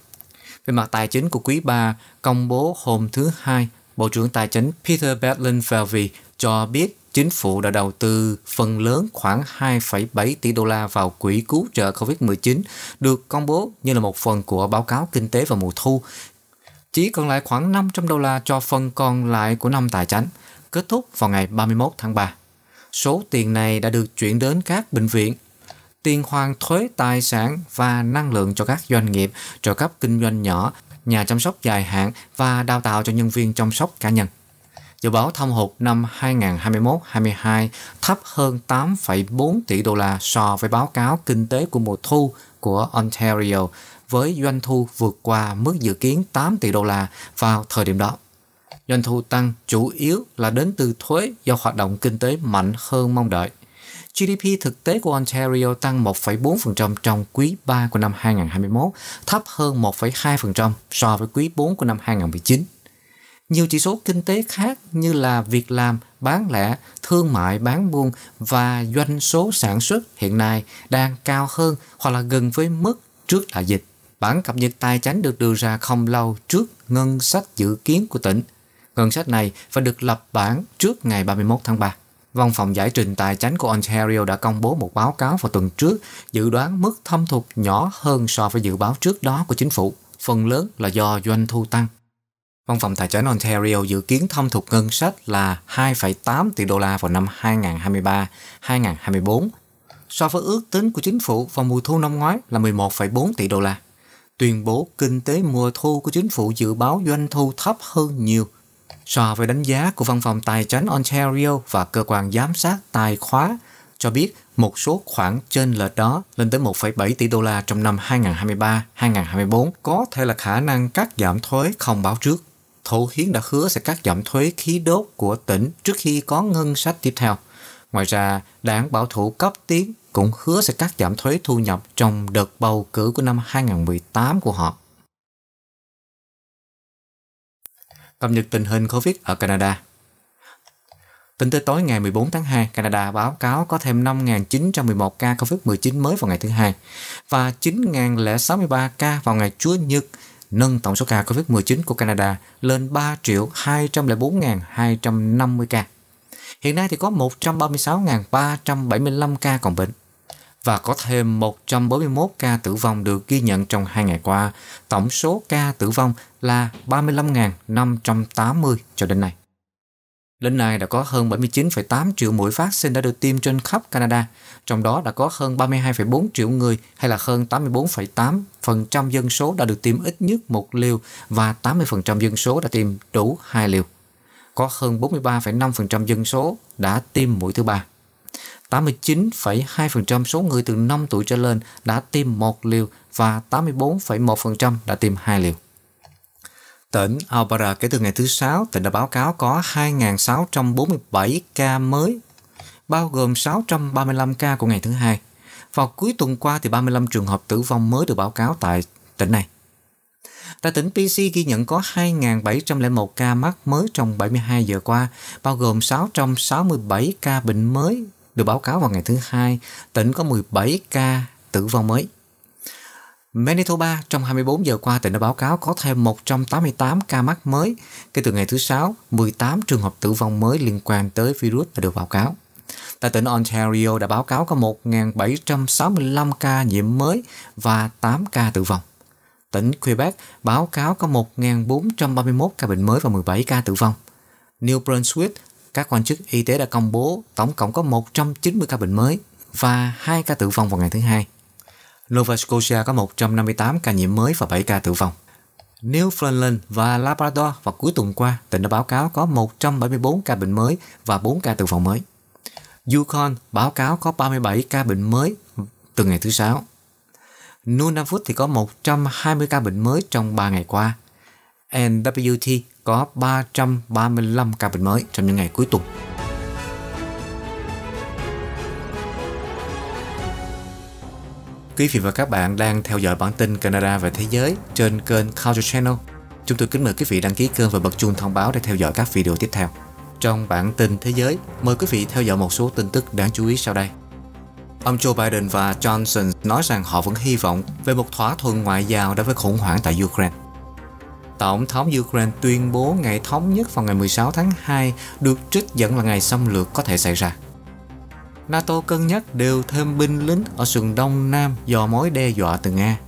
Về mặt tài chính của quý ba công bố hôm thứ Hai, Bộ trưởng Tài chính Peter Bedlin-Falvey cho biết chính phủ đã đầu tư phần lớn khoảng hai phẩy bảy tỷ đô la vào quỹ cứu trợ covid mười chín, được công bố như là một phần của báo cáo kinh tế vào mùa thu. Chỉ còn lại khoảng năm trăm đô la cho phần còn lại của năm tài chính, kết thúc vào ngày ba mươi mốt tháng ba. Số tiền này đã được chuyển đến các bệnh viện, tiền hoàn thuế tài sản và năng lượng cho các doanh nghiệp, trợ cấp kinh doanh nhỏ, nhà chăm sóc dài hạn và đào tạo cho nhân viên chăm sóc cá nhân. Dự báo thâm hụt năm hai nghìn không trăm hai mươi mốt hai nghìn không trăm hai mươi hai thấp hơn tám phẩy bốn tỷ đô la so với báo cáo kinh tế của mùa thu của Ontario, với doanh thu vượt qua mức dự kiến tám tỷ đô la vào thời điểm đó. Doanh thu tăng chủ yếu là đến từ thuế do hoạt động kinh tế mạnh hơn mong đợi. giê đê pê thực tế của Ontario tăng một phẩy bốn phần trăm trong quý ba của năm hai nghìn không trăm hai mươi mốt, thấp hơn một phẩy hai phần trăm so với quý bốn của năm hai nghìn không trăm mười chín. Nhiều chỉ số kinh tế khác như là việc làm, bán lẻ, thương mại, bán buôn và doanh số sản xuất hiện nay đang cao hơn hoặc là gần với mức trước đại dịch. Bản cập nhật tài chính được đưa ra không lâu trước ngân sách dự kiến của tỉnh. Ngân sách này phải được lập bản trước ngày ba mươi mốt tháng ba. Văn phòng giải trình tài chính của Ontario đã công bố một báo cáo vào tuần trước dự đoán mức thâm hụt nhỏ hơn so với dự báo trước đó của chính phủ, phần lớn là do doanh thu tăng. Văn phòng Tài chính Ontario dự kiến thâm hụt ngân sách là hai phẩy tám tỷ đô la vào năm hai nghìn không trăm hai mươi ba hai nghìn không trăm hai mươi bốn. so với ước tính của chính phủ vào mùa thu năm ngoái là mười một phẩy bốn tỷ đô la. Tuyên bố kinh tế mùa thu của chính phủ dự báo doanh thu thấp hơn nhiều so với đánh giá của Văn phòng Tài chính Ontario và Cơ quan Giám sát Tài khóa cho biết một số khoản chênh lệch đó lên tới một phẩy bảy tỷ đô la trong năm hai nghìn không trăm hai mươi ba đến hai nghìn không trăm hai mươi bốn có thể là khả năng cắt giảm thuế không báo trước. Thủ hiến đã hứa sẽ cắt giảm thuế khí đốt của tỉnh trước khi có ngân sách tiếp theo. Ngoài ra, đảng bảo thủ cấp tiến cũng hứa sẽ cắt giảm thuế thu nhập trong đợt bầu cử của năm hai nghìn không trăm mười tám của họ. Cập nhật tình hình Covid ở Canada. Tính tới tối ngày mười bốn tháng hai, Canada báo cáo có thêm năm nghìn chín trăm mười một ca Covid mười chín mới vào ngày thứ Hai và chín nghìn không trăm sáu mươi ba ca vào ngày Chúa Nhật, nâng tổng số ca Covid mười chín của Canada lên ba triệu hai trăm lẻ bốn nghìn hai trăm năm mươi ca. Hiện nay thì có một trăm ba mươi sáu nghìn ba trăm bảy mươi lăm ca còn bệnh và có thêm một trăm bốn mươi mốt ca tử vong được ghi nhận trong hai ngày qua. Tổng số ca tử vong là ba mươi lăm nghìn năm trăm tám mươi cho đến nay. Đến nay đã có hơn bảy mươi chín phẩy tám triệu mũi vaccine đã được tiêm trên khắp Canada, trong đó đã có hơn ba mươi hai phẩy bốn triệu người hay là hơn tám mươi bốn phẩy tám phần trăm dân số đã được tiêm ít nhất một liều và tám mươi phần trăm dân số đã tiêm đủ hai liều. Có hơn bốn mươi ba phẩy năm phần trăm dân số đã tiêm mũi thứ ba. tám mươi chín phẩy hai phần trăm số người từ năm tuổi trở lên đã tiêm một liều và tám mươi bốn phẩy một phần trăm đã tiêm hai liều. Tỉnh Alberta kể từ ngày thứ Sáu, tỉnh đã báo cáo có hai nghìn sáu trăm bốn mươi bảy ca mới, bao gồm sáu trăm ba mươi lăm ca của ngày thứ Hai. Vào cuối tuần qua, thì ba mươi lăm trường hợp tử vong mới được báo cáo tại tỉnh này. Tại tỉnh bê xê ghi nhận có hai nghìn bảy trăm lẻ một ca mắc mới trong bảy mươi hai giờ qua, bao gồm sáu trăm sáu mươi bảy ca bệnh mới được báo cáo vào ngày thứ Hai. Tỉnh có mười bảy ca tử vong mới. Manitoba, trong hai mươi bốn giờ qua, tỉnh đã báo cáo có thêm một trăm tám mươi tám ca mắc mới. Kể từ ngày thứ Sáu, mười tám trường hợp tử vong mới liên quan tới virus đã được báo cáo. Tại tỉnh Ontario đã báo cáo có một nghìn bảy trăm sáu mươi lăm ca nhiễm mới và tám ca tử vong. Tỉnh Quebec báo cáo có một nghìn bốn trăm ba mươi mốt ca bệnh mới và mười bảy ca tử vong. New Brunswick, các quan chức y tế đã công bố tổng cộng có một trăm chín mươi ca bệnh mới và hai ca tử vong vào ngày thứ Hai. Nova Scotia có một trăm năm mươi tám ca nhiễm mới và bảy ca tử vong. Newfoundland và Labrador vào cuối tuần qua, tỉnh đã báo cáo có một trăm bảy mươi bốn ca bệnh mới và bốn ca tử vong mới. Yukon báo cáo có ba mươi bảy ca bệnh mới từ ngày thứ Sáu. Nunavut thì có một trăm hai mươi ca bệnh mới trong ba ngày qua. en vê kép tê có ba trăm ba mươi lăm ca bệnh mới trong những ngày cuối tuần. Quý vị và các bạn đang theo dõi bản tin Canada và Thế giới trên kênh Culture Channel. Chúng tôi kính mời quý vị đăng ký kênh và bật chuông thông báo để theo dõi các video tiếp theo. Trong bản tin Thế giới, mời quý vị theo dõi một số tin tức đáng chú ý sau đây. Ông Joe Biden và Johnson nói rằng họ vẫn hy vọng về một thỏa thuận ngoại giao đối với khủng hoảng tại Ukraine. Tổng thống Ukraine tuyên bố ngày thống nhất vào ngày mười sáu tháng hai được trích dẫn là ngày xâm lược có thể xảy ra. NATO cân nhắc đều thêm binh lính ở sườn Đông Nam do mối đe dọa từ Nga.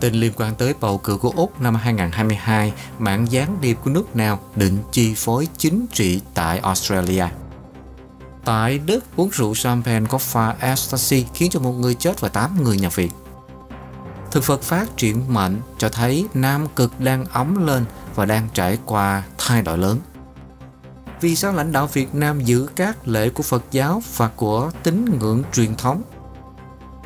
Tin liên quan tới bầu cử của Úc năm hai nghìn không trăm hai mươi hai, mạng gián điệp của nước nào định chi phối chính trị tại Australia. Tại Đức, uống rượu champagne có pha ecstasy khiến cho một người chết và tám người nhập viện. Thực vật phát triển mạnh cho thấy Nam Cực đang ấm lên và đang trải qua thay đổi lớn. Vì sao lãnh đạo Việt Nam giữ các lễ của Phật giáo và của tín ngưỡng truyền thống?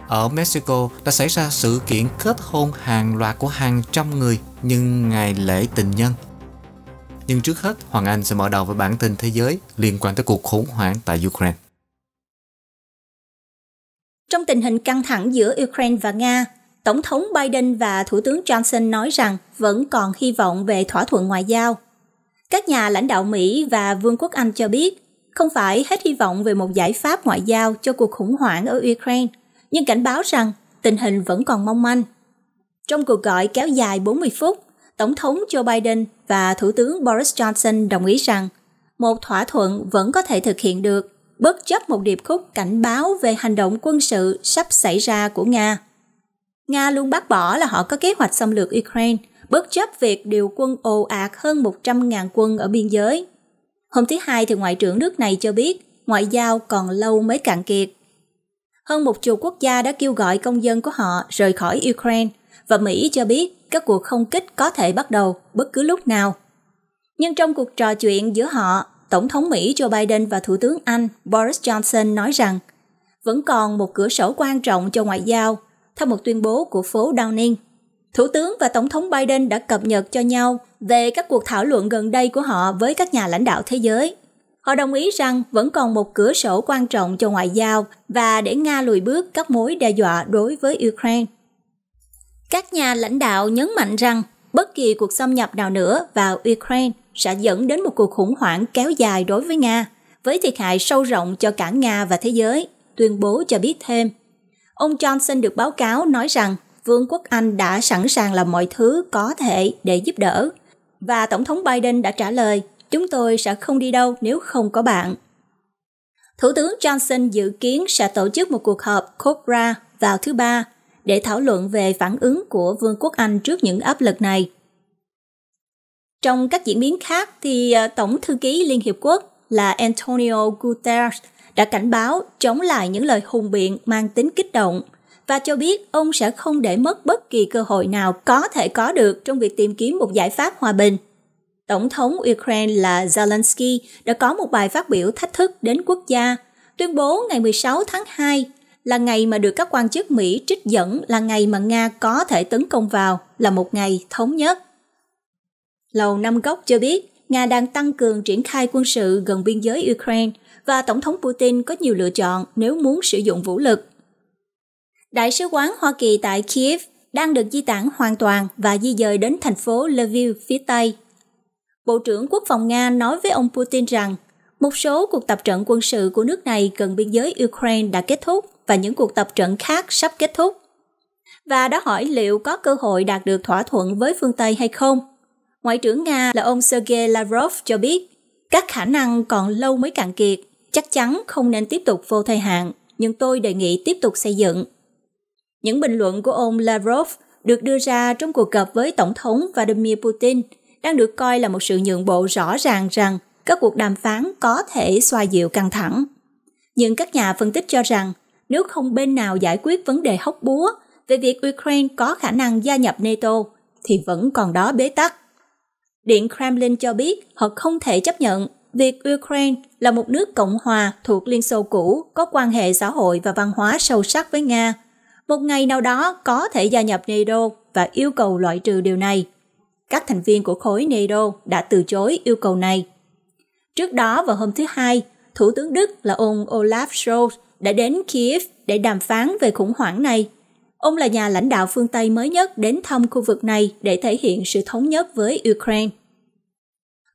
Ở Mexico đã xảy ra sự kiện kết hôn hàng loạt của hàng trăm người nhân ngày lễ tình nhân. Nhưng trước hết, Hoàng Anh sẽ mở đầu với bản tin thế giới liên quan tới cuộc khủng hoảng tại Ukraine. Trong tình hình căng thẳng giữa Ukraine và Nga, Tổng thống Biden và Thủ tướng Johnson nói rằng vẫn còn hy vọng về thỏa thuận ngoại giao. Các nhà lãnh đạo Mỹ và Vương quốc Anh cho biết không phải hết hy vọng về một giải pháp ngoại giao cho cuộc khủng hoảng ở Ukraine, nhưng cảnh báo rằng tình hình vẫn còn mong manh. Trong cuộc gọi kéo dài bốn mươi phút, Tổng thống Joe Biden và Thủ tướng Boris Johnson đồng ý rằng một thỏa thuận vẫn có thể thực hiện được, bất chấp một điệp khúc cảnh báo về hành động quân sự sắp xảy ra của Nga. Nga luôn bác bỏ là họ có kế hoạch xâm lược Ukraine, bất chấp việc điều quân ồ ạt hơn một trăm nghìn quân ở biên giới. Hôm thứ Hai, thì Ngoại trưởng nước này cho biết ngoại giao còn lâu mới cạn kiệt. Hơn một chục quốc gia đã kêu gọi công dân của họ rời khỏi Ukraine, và Mỹ cho biết các cuộc không kích có thể bắt đầu bất cứ lúc nào. Nhưng trong cuộc trò chuyện giữa họ, Tổng thống Mỹ Joe Biden và Thủ tướng Anh Boris Johnson nói rằng vẫn còn một cửa sổ quan trọng cho ngoại giao, theo một tuyên bố của phố Downing. Thủ tướng và Tổng thống Biden đã cập nhật cho nhau về các cuộc thảo luận gần đây của họ với các nhà lãnh đạo thế giới. Họ đồng ý rằng vẫn còn một cửa sổ quan trọng cho ngoại giao và để Nga lùi bước các mối đe dọa đối với Ukraine. Các nhà lãnh đạo nhấn mạnh rằng bất kỳ cuộc xâm nhập nào nữa vào Ukraine sẽ dẫn đến một cuộc khủng hoảng kéo dài đối với Nga, với thiệt hại sâu rộng cho cả Nga và thế giới, tuyên bố cho biết thêm. Ông Johnson được báo cáo nói rằng Vương quốc Anh đã sẵn sàng làm mọi thứ có thể để giúp đỡ, và Tổng thống Biden đã trả lời, chúng tôi sẽ không đi đâu nếu không có bạn. Thủ tướng Johnson dự kiến sẽ tổ chức một cuộc họp xê ép rờ a vào thứ Ba để thảo luận về phản ứng của Vương quốc Anh trước những áp lực này. Trong các diễn biến khác, thì Tổng thư ký Liên Hiệp Quốc là Antonio Guterres đã cảnh báo chống lại những lời hùng biện mang tính kích động và cho biết ông sẽ không để mất bất kỳ cơ hội nào có thể có được trong việc tìm kiếm một giải pháp hòa bình. Tổng thống Ukraine là Zelensky đã có một bài phát biểu thách thức đến quốc gia, tuyên bố ngày mười sáu tháng hai là ngày mà được các quan chức Mỹ trích dẫn là ngày mà Nga có thể tấn công vào, là một ngày thống nhất. Lầu Năm Góc cho biết Nga đang tăng cường triển khai quân sự gần biên giới Ukraine và Tổng thống Putin có nhiều lựa chọn nếu muốn sử dụng vũ lực. Đại sứ quán Hoa Kỳ tại Kiev đang được di tản hoàn toàn và di dời đến thành phố Lviv phía Tây. Bộ trưởng Quốc phòng Nga nói với ông Putin rằng một số cuộc tập trận quân sự của nước này gần biên giới Ukraine đã kết thúc và những cuộc tập trận khác sắp kết thúc, và đã hỏi liệu có cơ hội đạt được thỏa thuận với phương Tây hay không. Ngoại trưởng Nga là ông Sergei Lavrov cho biết các khả năng còn lâu mới cạn kiệt, chắc chắn không nên tiếp tục vô thời hạn, nhưng tôi đề nghị tiếp tục xây dựng. Những bình luận của ông Lavrov được đưa ra trong cuộc gặp với Tổng thống Vladimir Putin đang được coi là một sự nhượng bộ rõ ràng rằng các cuộc đàm phán có thể xoa dịu căng thẳng. Nhưng các nhà phân tích cho rằng nếu không bên nào giải quyết vấn đề hóc búa về việc Ukraine có khả năng gia nhập NATO thì vẫn còn đó bế tắc. Điện Kremlin cho biết họ không thể chấp nhận việc Ukraine là một nước Cộng hòa thuộc Liên Xô cũ có quan hệ xã hội và văn hóa sâu sắc với Nga, một ngày nào đó có thể gia nhập NATO và yêu cầu loại trừ điều này. Các thành viên của khối NATO đã từ chối yêu cầu này. Trước đó vào hôm thứ Hai, Thủ tướng Đức là ông Olaf Scholz đã đến Kiev để đàm phán về khủng hoảng này. Ông là nhà lãnh đạo phương Tây mới nhất đến thăm khu vực này để thể hiện sự thống nhất với Ukraine.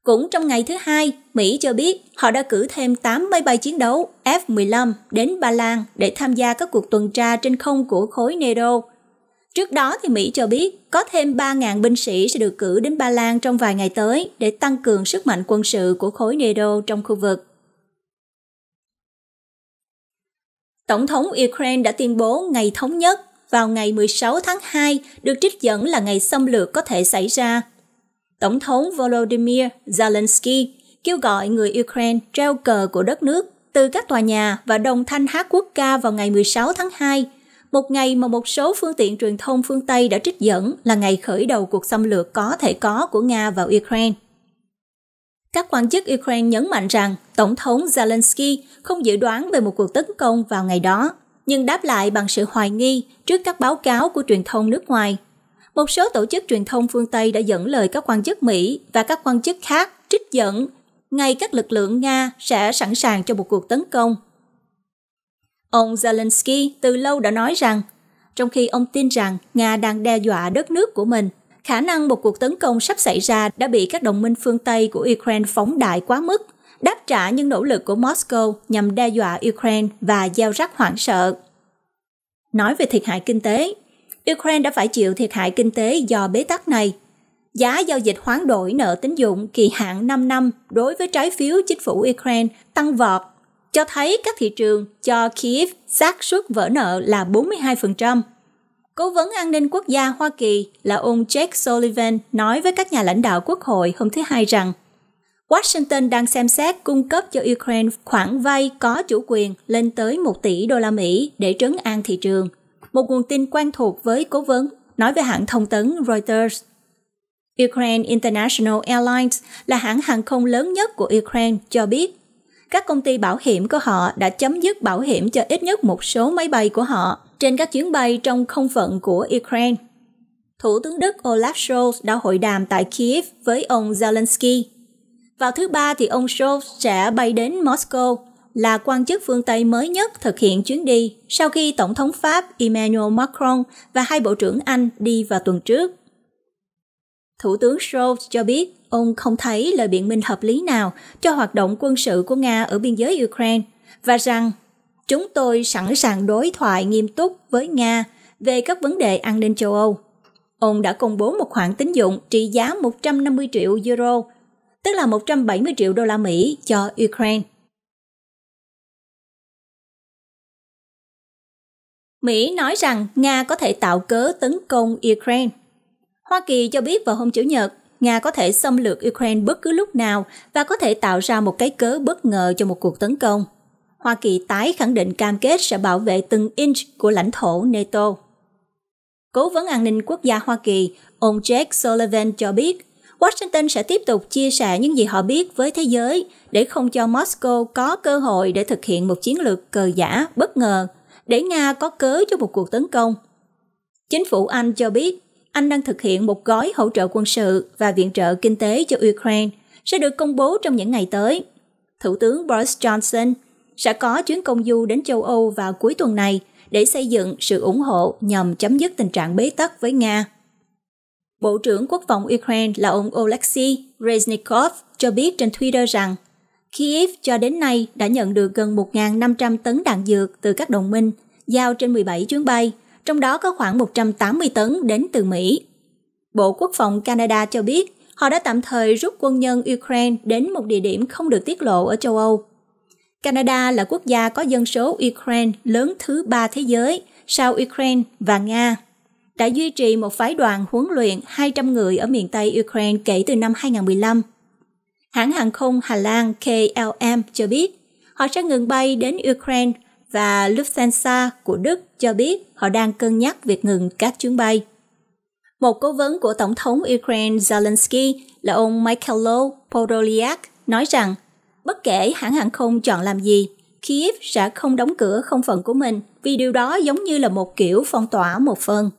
Cũng trong ngày thứ Hai, Mỹ cho biết họ đã cử thêm tám máy bay chiến đấu F mười lăm đến Ba Lan để tham gia các cuộc tuần tra trên không của khối NATO. Trước đó, thì Mỹ cho biết có thêm ba nghìn binh sĩ sẽ được cử đến Ba Lan trong vài ngày tới để tăng cường sức mạnh quân sự của khối NATO trong khu vực. Tổng thống Ukraine đã tuyên bố ngày thống nhất vào ngày mười sáu tháng hai được trích dẫn là ngày xâm lược có thể xảy ra. Tổng thống Volodymyr Zelensky kêu gọi người Ukraine treo cờ của đất nước từ các tòa nhà và đồng thanh hát quốc ca vào ngày mười sáu tháng hai, một ngày mà một số phương tiện truyền thông phương Tây đã trích dẫn là ngày khởi đầu cuộc xâm lược có thể có của Nga vào Ukraine. Các quan chức Ukraine nhấn mạnh rằng Tổng thống Zelensky không dự đoán về một cuộc tấn công vào ngày đó, nhưng đáp lại bằng sự hoài nghi trước các báo cáo của truyền thông nước ngoài. Một số tổ chức truyền thông phương Tây đã dẫn lời các quan chức Mỹ và các quan chức khác trích dẫn ngày các lực lượng Nga sẽ sẵn sàng cho một cuộc tấn công. Ông Zelensky từ lâu đã nói rằng, trong khi ông tin rằng Nga đang đe dọa đất nước của mình, khả năng một cuộc tấn công sắp xảy ra đã bị các đồng minh phương Tây của Ukraine phóng đại quá mức, đáp trả những nỗ lực của Moscow nhằm đe dọa Ukraine và gieo rắc hoảng sợ. Nói về thiệt hại kinh tế, Ukraine đã phải chịu thiệt hại kinh tế do bế tắc này. Giá giao dịch hoán đổi nợ tín dụng kỳ hạn năm năm đối với trái phiếu chính phủ Ukraine tăng vọt, cho thấy các thị trường cho Kiev xác suất vỡ nợ là bốn mươi hai phần trăm. Cố vấn an ninh quốc gia Hoa Kỳ là ông Jake Sullivan nói với các nhà lãnh đạo quốc hội hôm thứ Hai rằng Washington đang xem xét cung cấp cho Ukraine khoản vay có chủ quyền lên tới một tỷ đô la Mỹ để trấn an thị trường, một nguồn tin quen thuộc với cố vấn nói với hãng thông tấn Reuters. Ukraine International Airlines là hãng hàng không lớn nhất của Ukraine cho biết các công ty bảo hiểm của họ đã chấm dứt bảo hiểm cho ít nhất một số máy bay của họ trên các chuyến bay trong không phận của Ukraine. Thủ tướng Đức Olaf Scholz đã hội đàm tại Kiev với ông Zelensky. Vào thứ Ba thì ông Scholz sẽ bay đến Moscow, là quan chức phương Tây mới nhất thực hiện chuyến đi sau khi Tổng thống Pháp Emmanuel Macron và hai Bộ trưởng Anh đi vào tuần trước. Thủ tướng Scholz cho biết ông không thấy lời biện minh hợp lý nào cho hoạt động quân sự của Nga ở biên giới Ukraine và rằng chúng tôi sẵn sàng đối thoại nghiêm túc với Nga về các vấn đề an ninh châu Âu. Ông đã công bố một khoản tín dụng trị giá một trăm năm mươi triệu euro, tức là một trăm bảy mươi triệu đô la Mỹ cho Ukraine. Mỹ nói rằng Nga có thể tạo cớ tấn công Ukraine. Hoa Kỳ cho biết vào hôm Chủ nhật, Nga có thể xâm lược Ukraine bất cứ lúc nào và có thể tạo ra một cái cớ bất ngờ cho một cuộc tấn công. Hoa Kỳ tái khẳng định cam kết sẽ bảo vệ từng inch của lãnh thổ NATO. Cố vấn an ninh quốc gia Hoa Kỳ, ông Jake Sullivan cho biết, Washington sẽ tiếp tục chia sẻ những gì họ biết với thế giới để không cho Moscow có cơ hội để thực hiện một chiến lược cờ giả bất ngờ, để Nga có cớ cho một cuộc tấn công. Chính phủ Anh cho biết, Anh đang thực hiện một gói hỗ trợ quân sự và viện trợ kinh tế cho Ukraine sẽ được công bố trong những ngày tới. Thủ tướng Boris Johnson sẽ có chuyến công du đến châu Âu vào cuối tuần này để xây dựng sự ủng hộ nhằm chấm dứt tình trạng bế tắc với Nga. Bộ trưởng Quốc phòng Ukraine là ông Oleksiy Reznikov cho biết trên Twitter rằng Kyiv cho đến nay đã nhận được gần một nghìn năm trăm tấn đạn dược từ các đồng minh, giao trên mười bảy chuyến bay, trong đó có khoảng một trăm tám mươi tấn đến từ Mỹ. Bộ Quốc phòng Canada cho biết họ đã tạm thời rút quân nhân Ukraine đến một địa điểm không được tiết lộ ở châu Âu. Canada là quốc gia có dân số Ukraine lớn thứ ba thế giới, sau Ukraine và Nga, đã duy trì một phái đoàn huấn luyện hai trăm người ở miền Tây Ukraine kể từ năm hai nghìn mười lăm. Hãng hàng không Hà Lan K L M cho biết họ sẽ ngừng bay đến Ukraine và Lufthansa của Đức cho biết họ đang cân nhắc việc ngừng các chuyến bay. Một cố vấn của Tổng thống Ukraine Zelensky là ông Mikhailo Podolyak nói rằng bất kể hãng hàng không chọn làm gì, Kyiv sẽ không đóng cửa không phận của mình vì điều đó giống như là một kiểu phong tỏa một phần.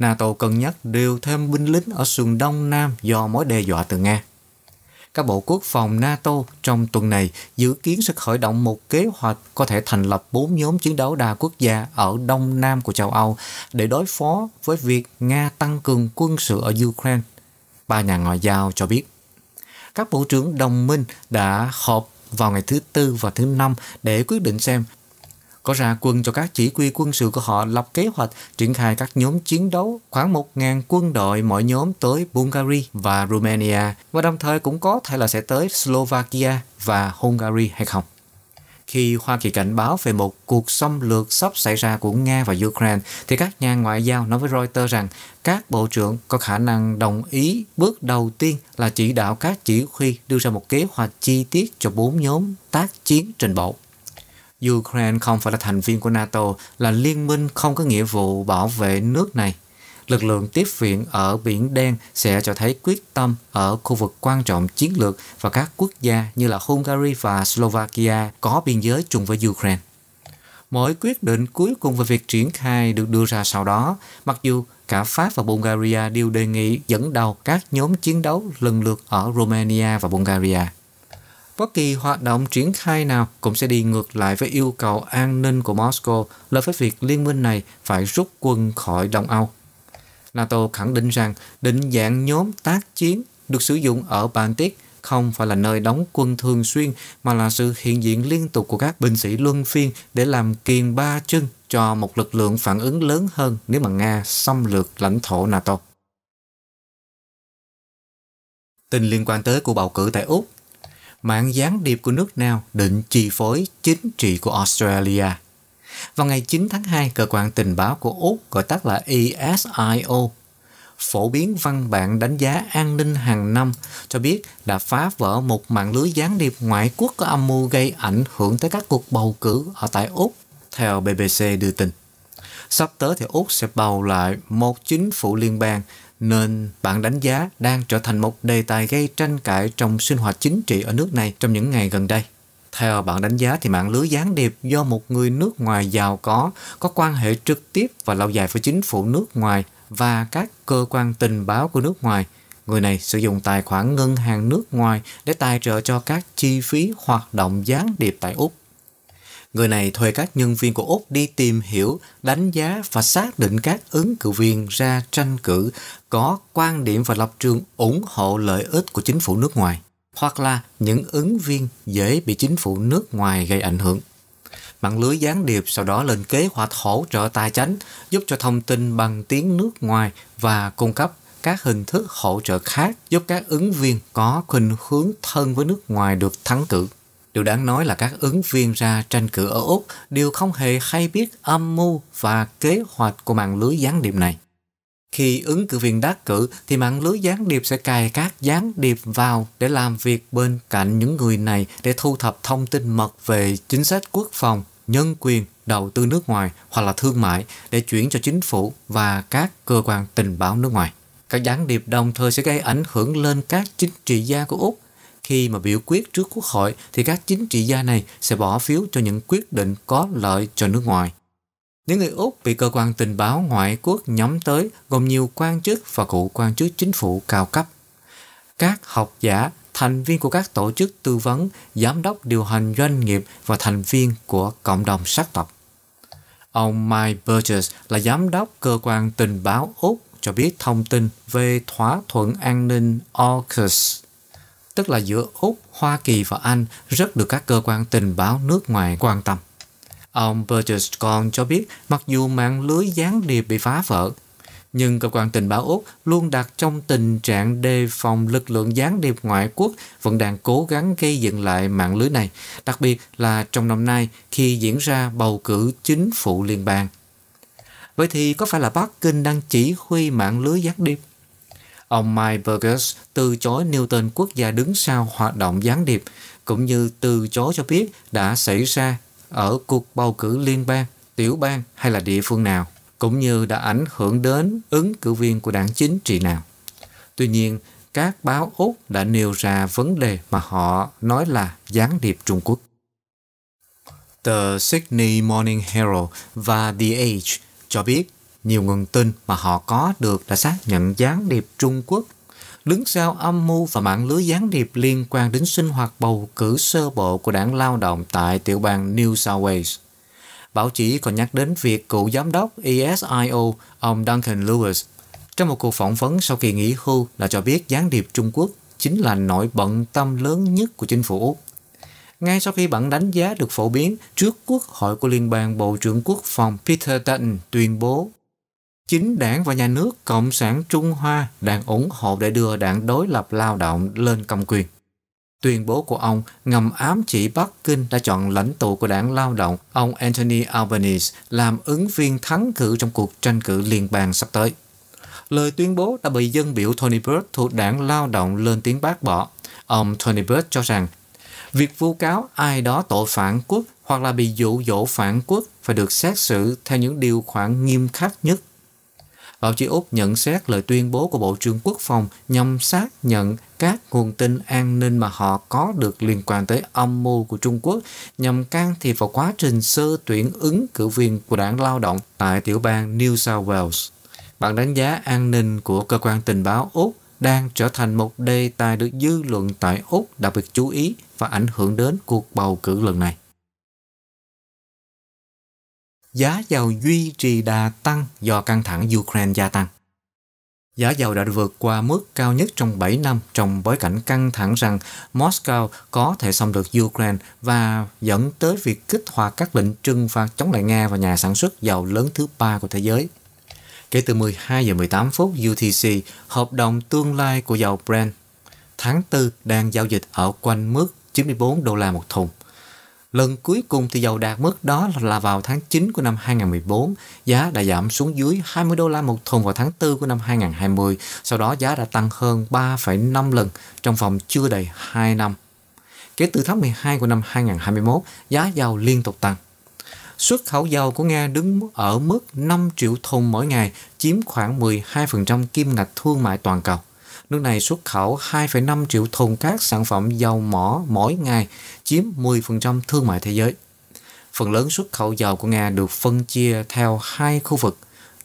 NATO cân nhắc điều thêm binh lính ở sườn Đông Nam do mối đe dọa từ Nga. Các bộ quốc phòng NATO trong tuần này dự kiến sẽ khởi động một kế hoạch có thể thành lập bốn nhóm chiến đấu đa quốc gia ở Đông Nam của châu Âu để đối phó với việc Nga tăng cường quân sự ở Ukraine, ba nhà ngoại giao cho biết. Các bộ trưởng đồng minh đã họp vào ngày thứ Tư và thứ Năm để quyết định xem có ra quân cho các chỉ huy quân sự của họ lập kế hoạch triển khai các nhóm chiến đấu khoảng một nghìn quân đội mỗi nhóm tới Bulgaria và Romania và đồng thời cũng có thể là sẽ tới Slovakia và Hungary hay không. Khi Hoa Kỳ cảnh báo về một cuộc xâm lược sắp xảy ra của Nga và Ukraine thì các nhà ngoại giao nói với Reuters rằng các bộ trưởng có khả năng đồng ý bước đầu tiên là chỉ đạo các chỉ huy đưa ra một kế hoạch chi tiết cho bốn nhóm tác chiến trên bộ. Ukraine không phải là thành viên của NATO, là liên minh không có nghĩa vụ bảo vệ nước này. Lực lượng tiếp viện ở Biển Đen sẽ cho thấy quyết tâm ở khu vực quan trọng chiến lược và các quốc gia như là Hungary và Slovakia có biên giới chung với Ukraine. Mỗi quyết định cuối cùng về việc triển khai được đưa ra sau đó, mặc dù cả Pháp và Bulgaria đều đề nghị dẫn đầu các nhóm chiến đấu lần lượt ở Romania và Bulgaria. Bất kỳ hoạt động triển khai nào cũng sẽ đi ngược lại với yêu cầu an ninh của Moscow là với việc liên minh này phải rút quân khỏi Đông Âu. NATO khẳng định rằng định dạng nhóm tác chiến được sử dụng ở Baltic không phải là nơi đóng quân thường xuyên mà là sự hiện diện liên tục của các binh sĩ luân phiên để làm kiềng ba chân cho một lực lượng phản ứng lớn hơn nếu mà Nga xâm lược lãnh thổ NATO. Tin liên quan tới cuộc bầu cử tại Úc. Mạng gián điệp của nước nào định chi phối chính trị của Australia. Vào ngày chín tháng hai, cơ quan tình báo của Úc gọi tắt là a sio phổ biến văn bản đánh giá an ninh hàng năm, cho biết đã phá vỡ một mạng lưới gián điệp ngoại quốc có âm mưu gây ảnh hưởng tới các cuộc bầu cử ở tại Úc, theo B B C đưa tin. Sắp tới thì Úc sẽ bầu lại một chính phủ liên bang, nên bản đánh giá đang trở thành một đề tài gây tranh cãi trong sinh hoạt chính trị ở nước này trong những ngày gần đây. Theo bản đánh giá thì mạng lưới gián điệp do một người nước ngoài giàu có có quan hệ trực tiếp và lâu dài với chính phủ nước ngoài và các cơ quan tình báo của nước ngoài. Người này sử dụng tài khoản ngân hàng nước ngoài để tài trợ cho các chi phí hoạt động gián điệp tại Úc. Người này thuê các nhân viên của Úc đi tìm hiểu, đánh giá và xác định các ứng cử viên ra tranh cử có quan điểm và lập trường ủng hộ lợi ích của chính phủ nước ngoài, hoặc là những ứng viên dễ bị chính phủ nước ngoài gây ảnh hưởng. Mạng lưới gián điệp sau đó lên kế hoạch hỗ trợ tài chính, giúp cho thông tin bằng tiếng nước ngoài và cung cấp các hình thức hỗ trợ khác giúp các ứng viên có khuynh hướng thân với nước ngoài được thắng cử. Điều đáng nói là các ứng viên ra tranh cử ở Úc đều không hề hay biết âm mưu và kế hoạch của mạng lưới gián điệp này. Khi ứng cử viên đắc cử thì mạng lưới gián điệp sẽ cài các gián điệp vào để làm việc bên cạnh những người này để thu thập thông tin mật về chính sách quốc phòng, nhân quyền, đầu tư nước ngoài hoặc là thương mại để chuyển cho chính phủ và các cơ quan tình báo nước ngoài. Các gián điệp đồng thời sẽ gây ảnh hưởng lên các chính trị gia của Úc. Khi mà biểu quyết trước quốc hội thì các chính trị gia này sẽ bỏ phiếu cho những quyết định có lợi cho nước ngoài. Những người Úc bị cơ quan tình báo ngoại quốc nhắm tới gồm nhiều quan chức và cựu quan chức chính phủ cao cấp. Các học giả, thành viên của các tổ chức tư vấn, giám đốc điều hành doanh nghiệp và thành viên của cộng đồng sắc tộc. Ông Mike Burgess là giám đốc cơ quan tình báo Úc cho biết thông tin về thỏa thuận an ninh ô pếc, tức là giữa Úc, Hoa Kỳ và Anh, rất được các cơ quan tình báo nước ngoài quan tâm. Ông Burgess còn cho biết mặc dù mạng lưới gián điệp bị phá vỡ, nhưng cơ quan tình báo Úc luôn đặt trong tình trạng đề phòng lực lượng gián điệp ngoại quốc vẫn đang cố gắng gây dựng lại mạng lưới này, đặc biệt là trong năm nay khi diễn ra bầu cử chính phủ liên bang. Vậy thì có phải là Bắc Kinh đang chỉ huy mạng lưới gián điệp? Ông Mike Burgess từ chối nêu tên quốc gia đứng sau hoạt động gián điệp, cũng như từ chối cho biết đã xảy ra ở cuộc bầu cử liên bang, tiểu bang hay là địa phương nào, cũng như đã ảnh hưởng đến ứng cử viên của đảng chính trị nào. Tuy nhiên, các báo Úc đã nêu ra vấn đề mà họ nói là gián điệp Trung Quốc. Tờ Sydney Morning Herald và The Age cho biết nhiều nguồn tin mà họ có được đã xác nhận gián điệp Trung Quốc đứng sau âm mưu và mạng lưới gián điệp liên quan đến sinh hoạt bầu cử sơ bộ của đảng lao động tại tiểu bang New South Wales. Báo chí còn nhắc đến việc cựu giám đốc a sio, ông Duncan Lewis, trong một cuộc phỏng vấn sau kỳ nghỉ hưu đã cho biết gián điệp Trung Quốc chính là nỗi bận tâm lớn nhất của chính phủ Úc. Ngay sau khi bản đánh giá được phổ biến, trước Quốc hội của Liên bang, Bộ trưởng Quốc phòng Peter Dutton tuyên bố chính đảng và nhà nước Cộng sản Trung Hoa đang ủng hộ để đưa đảng đối lập lao động lên cầm quyền. Tuyên bố của ông ngầm ám chỉ Bắc Kinh đã chọn lãnh tụ của đảng lao động, ông Anthony Albanese, làm ứng viên thắng cử trong cuộc tranh cử liên bang sắp tới. Lời tuyên bố đã bị dân biểu Tony Bird thuộc đảng lao động lên tiếng bác bỏ. Ông Tony Bird cho rằng việc vu cáo ai đó tội phản quốc hoặc là bị dụ dỗ phản quốc phải được xét xử theo những điều khoản nghiêm khắc nhất. Báo chí Úc nhận xét lời tuyên bố của Bộ trưởng Quốc phòng nhằm xác nhận các nguồn tin an ninh mà họ có được liên quan tới âm mưu của Trung Quốc nhằm can thiệp vào quá trình sơ tuyển ứng cử viên của đảng lao động tại tiểu bang New South Wales. Bản đánh giá an ninh của cơ quan tình báo Úc đang trở thành một đề tài được dư luận tại Úc đặc biệt chú ý và ảnh hưởng đến cuộc bầu cử lần này. Giá dầu duy trì đà tăng do căng thẳng Ukraine gia tăng. Giá dầu đã vượt qua mức cao nhất trong bảy năm trong bối cảnh căng thẳng rằng Moscow có thể xâm lược Ukraine và dẫn tới việc kích hoạt các lệnh trừng phạt chống lại Nga và nhà sản xuất dầu lớn thứ ba của thế giới. Kể từ mười hai giờ mười tám phút U T C, hợp đồng tương lai của dầu Brent tháng tư đang giao dịch ở quanh mức chín mươi bốn đô la một thùng. Lần cuối cùng thì dầu đạt mức đó là vào tháng chín của năm hai nghìn không trăm mười bốn, giá đã giảm xuống dưới hai mươi đô la một thùng vào tháng tư của năm hai nghìn không trăm hai mươi, sau đó giá đã tăng hơn ba phẩy năm lần trong vòng chưa đầy hai năm. Kể từ tháng mười hai của năm hai nghìn không trăm hai mươi mốt, giá dầu liên tục tăng. Xuất khẩu dầu của Nga đứng ở mức năm triệu thùng mỗi ngày, chiếm khoảng mười hai phần trăm kim ngạch thương mại toàn cầu. Nước này xuất khẩu hai phẩy năm triệu thùng các sản phẩm dầu mỏ mỗi ngày, chiếm mười phần trăm thương mại thế giới. Phần lớn xuất khẩu dầu của Nga được phân chia theo hai khu vực.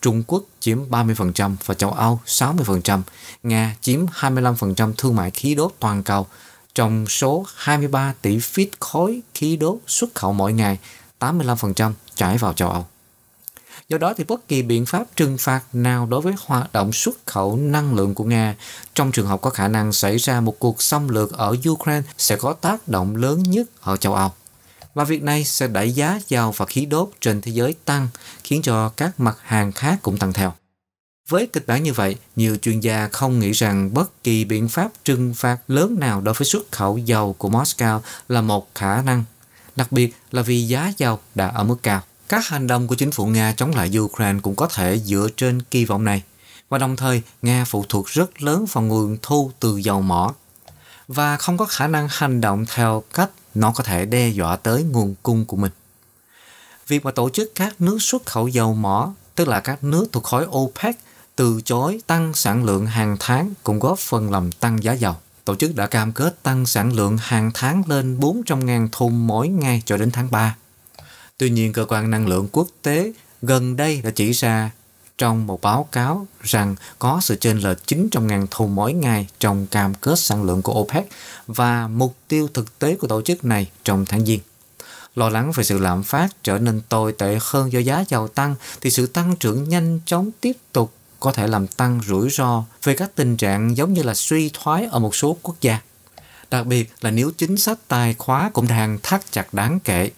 Trung Quốc chiếm ba mươi phần trăm và châu Âu sáu mươi phần trăm. Nga chiếm hai mươi lăm phần trăm thương mại khí đốt toàn cầu. Trong số hai mươi ba tỷ feet khối khí đốt xuất khẩu mỗi ngày, tám mươi lăm phần trăm chảy vào châu Âu. Do đó thì bất kỳ biện pháp trừng phạt nào đối với hoạt động xuất khẩu năng lượng của Nga trong trường hợp có khả năng xảy ra một cuộc xâm lược ở Ukraine sẽ có tác động lớn nhất ở châu Âu. Và việc này sẽ đẩy giá dầu và khí đốt trên thế giới tăng, khiến cho các mặt hàng khác cũng tăng theo. Với kịch bản như vậy, nhiều chuyên gia không nghĩ rằng bất kỳ biện pháp trừng phạt lớn nào đối với xuất khẩu dầu của Moscow là một khả năng, đặc biệt là vì giá dầu đã ở mức cao. Các hành động của chính phủ Nga chống lại Ukraine cũng có thể dựa trên kỳ vọng này. Và đồng thời, Nga phụ thuộc rất lớn vào nguồn thu từ dầu mỏ và không có khả năng hành động theo cách nó có thể đe dọa tới nguồn cung của mình. Việc mà tổ chức các nước xuất khẩu dầu mỏ, tức là các nước thuộc khối OPEC, từ chối tăng sản lượng hàng tháng cũng góp phần làm tăng giá dầu. Tổ chức đã cam kết tăng sản lượng hàng tháng lên bốn trăm nghìn thùng mỗi ngày cho đến tháng ba. Tuy nhiên, cơ quan năng lượng quốc tế gần đây đã chỉ ra trong một báo cáo rằng có sự chênh lệch chín trăm nghìn thùng mỗi ngày trong cam kết sản lượng của OPEC và mục tiêu thực tế của tổ chức này trong tháng Giêng. Lo lắng về sự lạm phát trở nên tồi tệ hơn do giá dầu tăng, thì sự tăng trưởng nhanh chóng tiếp tục có thể làm tăng rủi ro về các tình trạng giống như là suy thoái ở một số quốc gia, đặc biệt là nếu chính sách tài khóa cũng đang thắt chặt đáng kể.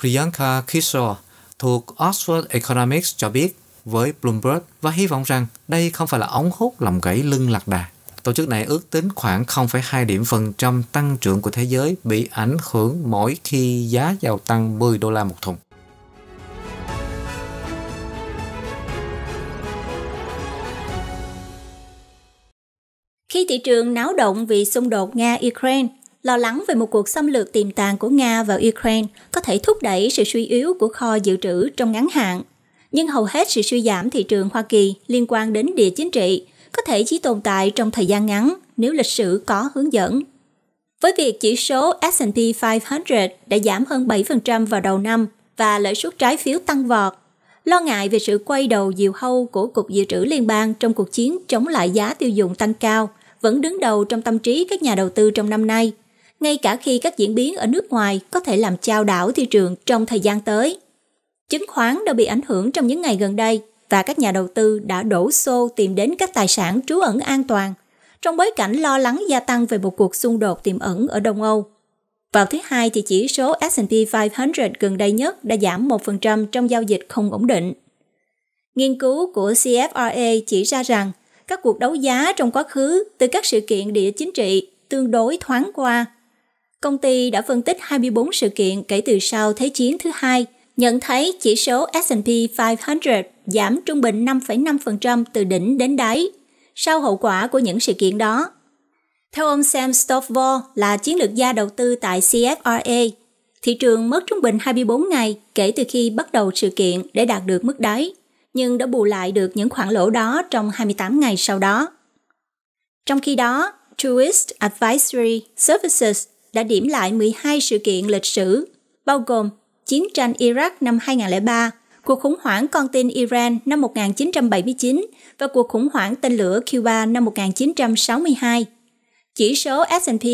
Priyanka Kishore thuộc Oxford Economics cho biết với Bloomberg và hy vọng rằng đây không phải là ống hút làm gãy lưng lạc đà. Tổ chức này ước tính khoảng không phẩy hai điểm phần trăm tăng trưởng của thế giới bị ảnh hưởng mỗi khi giá dầu tăng mười đô la một thùng. Khi thị trường náo động vì xung đột Nga-Ukraine, lo lắng về một cuộc xâm lược tiềm tàng của Nga vào Ukraine có thể thúc đẩy sự suy yếu của kho dự trữ trong ngắn hạn. Nhưng hầu hết sự suy giảm thị trường Hoa Kỳ liên quan đến địa chính trị có thể chỉ tồn tại trong thời gian ngắn nếu lịch sử có hướng dẫn. Với việc chỉ số S and P năm trăm đã giảm hơn bảy phần trăm vào đầu năm và lãi suất trái phiếu tăng vọt, lo ngại về sự quay đầu diều hâu của Cục Dự trữ Liên bang trong cuộc chiến chống lại giá tiêu dùng tăng cao vẫn đứng đầu trong tâm trí các nhà đầu tư trong năm nay, ngay cả khi các diễn biến ở nước ngoài có thể làm chao đảo thị trường trong thời gian tới. Chứng khoán đã bị ảnh hưởng trong những ngày gần đây và các nhà đầu tư đã đổ xô tìm đến các tài sản trú ẩn an toàn trong bối cảnh lo lắng gia tăng về một cuộc xung đột tiềm ẩn ở Đông Âu. Vào thứ Hai thì chỉ số S and P năm trăm gần đây nhất đã giảm một phần trăm trong giao dịch không ổn định. Nghiên cứu của C F R A chỉ ra rằng các cuộc đấu giá trong quá khứ từ các sự kiện địa chính trị tương đối thoáng qua. Công ty đã phân tích hai mươi bốn sự kiện kể từ sau Thế chiến thứ hai, nhận thấy chỉ số S and P năm trăm giảm trung bình năm phẩy năm phần trăm từ đỉnh đến đáy sau hậu quả của những sự kiện đó. Theo ông Sam Stovall là chiến lược gia đầu tư tại C F R A, thị trường mất trung bình hai mươi bốn ngày kể từ khi bắt đầu sự kiện để đạt được mức đáy, nhưng đã bù lại được những khoản lỗ đó trong hai mươi tám ngày sau đó. Trong khi đó, Truist Advisory Services đã điểm lại mười hai sự kiện lịch sử, bao gồm chiến tranh Iraq năm hai nghìn không trăm lẻ ba, cuộc khủng hoảng con tin Iran năm một nghìn chín trăm bảy mươi chín và cuộc khủng hoảng tên lửa Cuba năm một nghìn chín trăm sáu mươi hai. Chỉ số S and P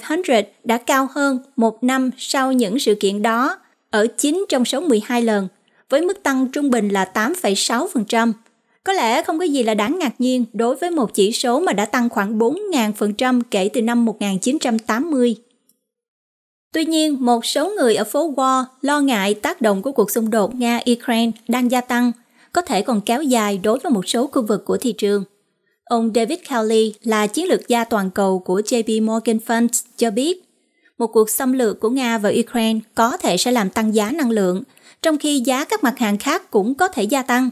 năm trăm đã cao hơn một năm sau những sự kiện đó ở chín trong số mười hai lần, với mức tăng trung bình là tám phẩy sáu phần trăm. Có lẽ không có gì là đáng ngạc nhiên đối với một chỉ số mà đã tăng khoảng bốn nghìn phần trăm kể từ năm một nghìn chín trăm tám mươi. Tuy nhiên, một số người ở phố Wall lo ngại tác động của cuộc xung đột Nga-Ukraine đang gia tăng, có thể còn kéo dài đối với một số khu vực của thị trường. Ông David Kelly là chiến lược gia toàn cầu của J P Morgan Funds cho biết, một cuộc xâm lược của Nga vào Ukraine có thể sẽ làm tăng giá năng lượng, trong khi giá các mặt hàng khác cũng có thể gia tăng.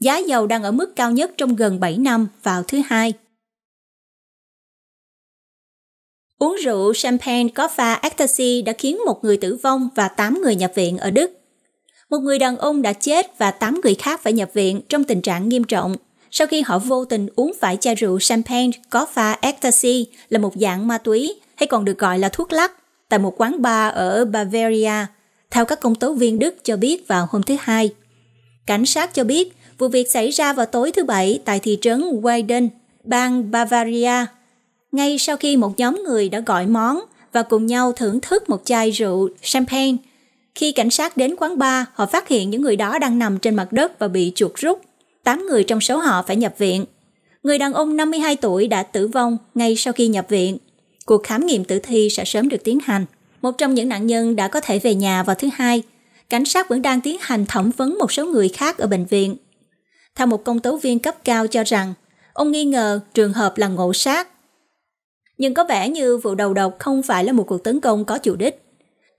Giá dầu đang ở mức cao nhất trong gần bảy năm vào thứ Hai. Uống rượu champagne có pha ecstasy đã khiến một người tử vong và tám người nhập viện ở Đức. Một người đàn ông đã chết và tám người khác phải nhập viện trong tình trạng nghiêm trọng sau khi họ vô tình uống phải chai rượu champagne có pha ecstasy, là một dạng ma túy hay còn được gọi là thuốc lắc, tại một quán bar ở Bavaria, theo các công tố viên Đức cho biết vào hôm thứ Hai. Cảnh sát cho biết vụ việc xảy ra vào tối thứ Bảy tại thị trấn Weiden, bang Bavaria, ngay sau khi một nhóm người đã gọi món và cùng nhau thưởng thức một chai rượu champagne. Khi cảnh sát đến quán bar, họ phát hiện những người đó đang nằm trên mặt đất và bị chuột rút. tám người trong số họ phải nhập viện. Người đàn ông năm mươi hai tuổi đã tử vong ngay sau khi nhập viện. Cuộc khám nghiệm tử thi sẽ sớm được tiến hành. Một trong những nạn nhân đã có thể về nhà vào thứ Hai. Cảnh sát vẫn đang tiến hành thẩm vấn một số người khác ở bệnh viện. Theo một công tố viên cấp cao cho rằng, ông nghi ngờ trường hợp là ngộ sát. Nhưng có vẻ như vụ đầu độc không phải là một cuộc tấn công có chủ đích.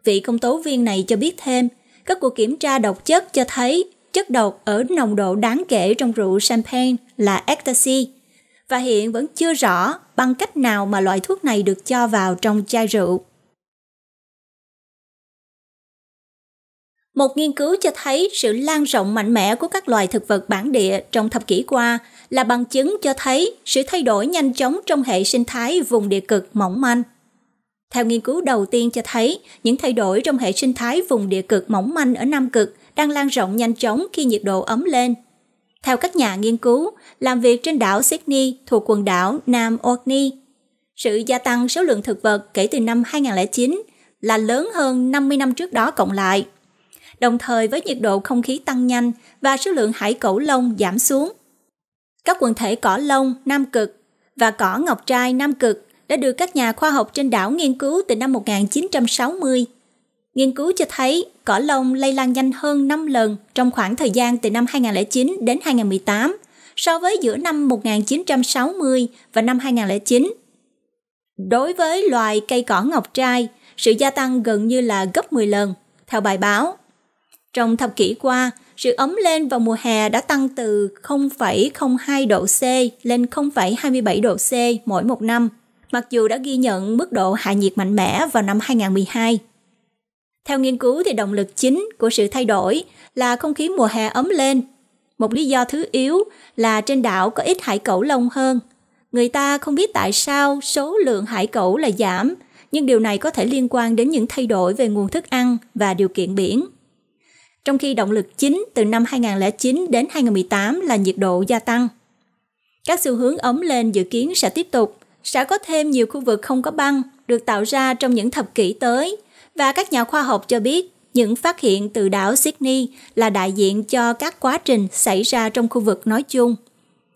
Vị công tố viên này cho biết thêm, các cuộc kiểm tra độc chất cho thấy chất độc ở nồng độ đáng kể trong rượu champagne là ecstasy, và hiện vẫn chưa rõ bằng cách nào mà loại thuốc này được cho vào trong chai rượu. Một nghiên cứu cho thấy sự lan rộng mạnh mẽ của các loài thực vật bản địa trong thập kỷ qua là bằng chứng cho thấy sự thay đổi nhanh chóng trong hệ sinh thái vùng địa cực mỏng manh. Theo nghiên cứu đầu tiên cho thấy, những thay đổi trong hệ sinh thái vùng địa cực mỏng manh ở Nam Cực đang lan rộng nhanh chóng khi nhiệt độ ấm lên. Theo các nhà nghiên cứu, làm việc trên đảo Sydney thuộc quần đảo Nam Orkney, sự gia tăng số lượng thực vật kể từ năm hai nghìn không trăm lẻ chín là lớn hơn năm mươi năm trước đó cộng lại. Đồng thời với nhiệt độ không khí tăng nhanh và số lượng hải cẩu lông giảm xuống, các quần thể cỏ lông Nam Cực và cỏ ngọc trai Nam Cực đã được các nhà khoa học trên đảo nghiên cứu từ năm một nghìn chín trăm sáu mươi. Nghiên cứu cho thấy cỏ lông lây lan nhanh hơn năm lần trong khoảng thời gian từ năm hai nghìn không trăm lẻ chín đến hai nghìn không trăm mười tám so với giữa năm một nghìn chín trăm sáu mươi và năm hai nghìn không trăm lẻ chín. Đối với loài cây cỏ ngọc trai, sự gia tăng gần như là gấp mười lần, theo bài báo. Trong thập kỷ qua, sự ấm lên vào mùa hè đã tăng từ không phẩy không hai độ C lên không phẩy hai mươi bảy độ C mỗi một năm, mặc dù đã ghi nhận mức độ hạ nhiệt mạnh mẽ vào năm hai nghìn không trăm mười hai. Theo nghiên cứu thì động lực chính của sự thay đổi là không khí mùa hè ấm lên. Một lý do thứ yếu là trên đảo có ít hải cẩu lông hơn. Người ta không biết tại sao số lượng hải cẩu là giảm, nhưng điều này có thể liên quan đến những thay đổi về nguồn thức ăn và điều kiện biển. Trong khi động lực chính từ năm hai nghìn không trăm lẻ chín đến hai nghìn không trăm mười tám là nhiệt độ gia tăng. Các xu hướng ấm lên dự kiến sẽ tiếp tục, sẽ có thêm nhiều khu vực không có băng được tạo ra trong những thập kỷ tới, và các nhà khoa học cho biết những phát hiện từ đảo Sydney là đại diện cho các quá trình xảy ra trong khu vực nói chung.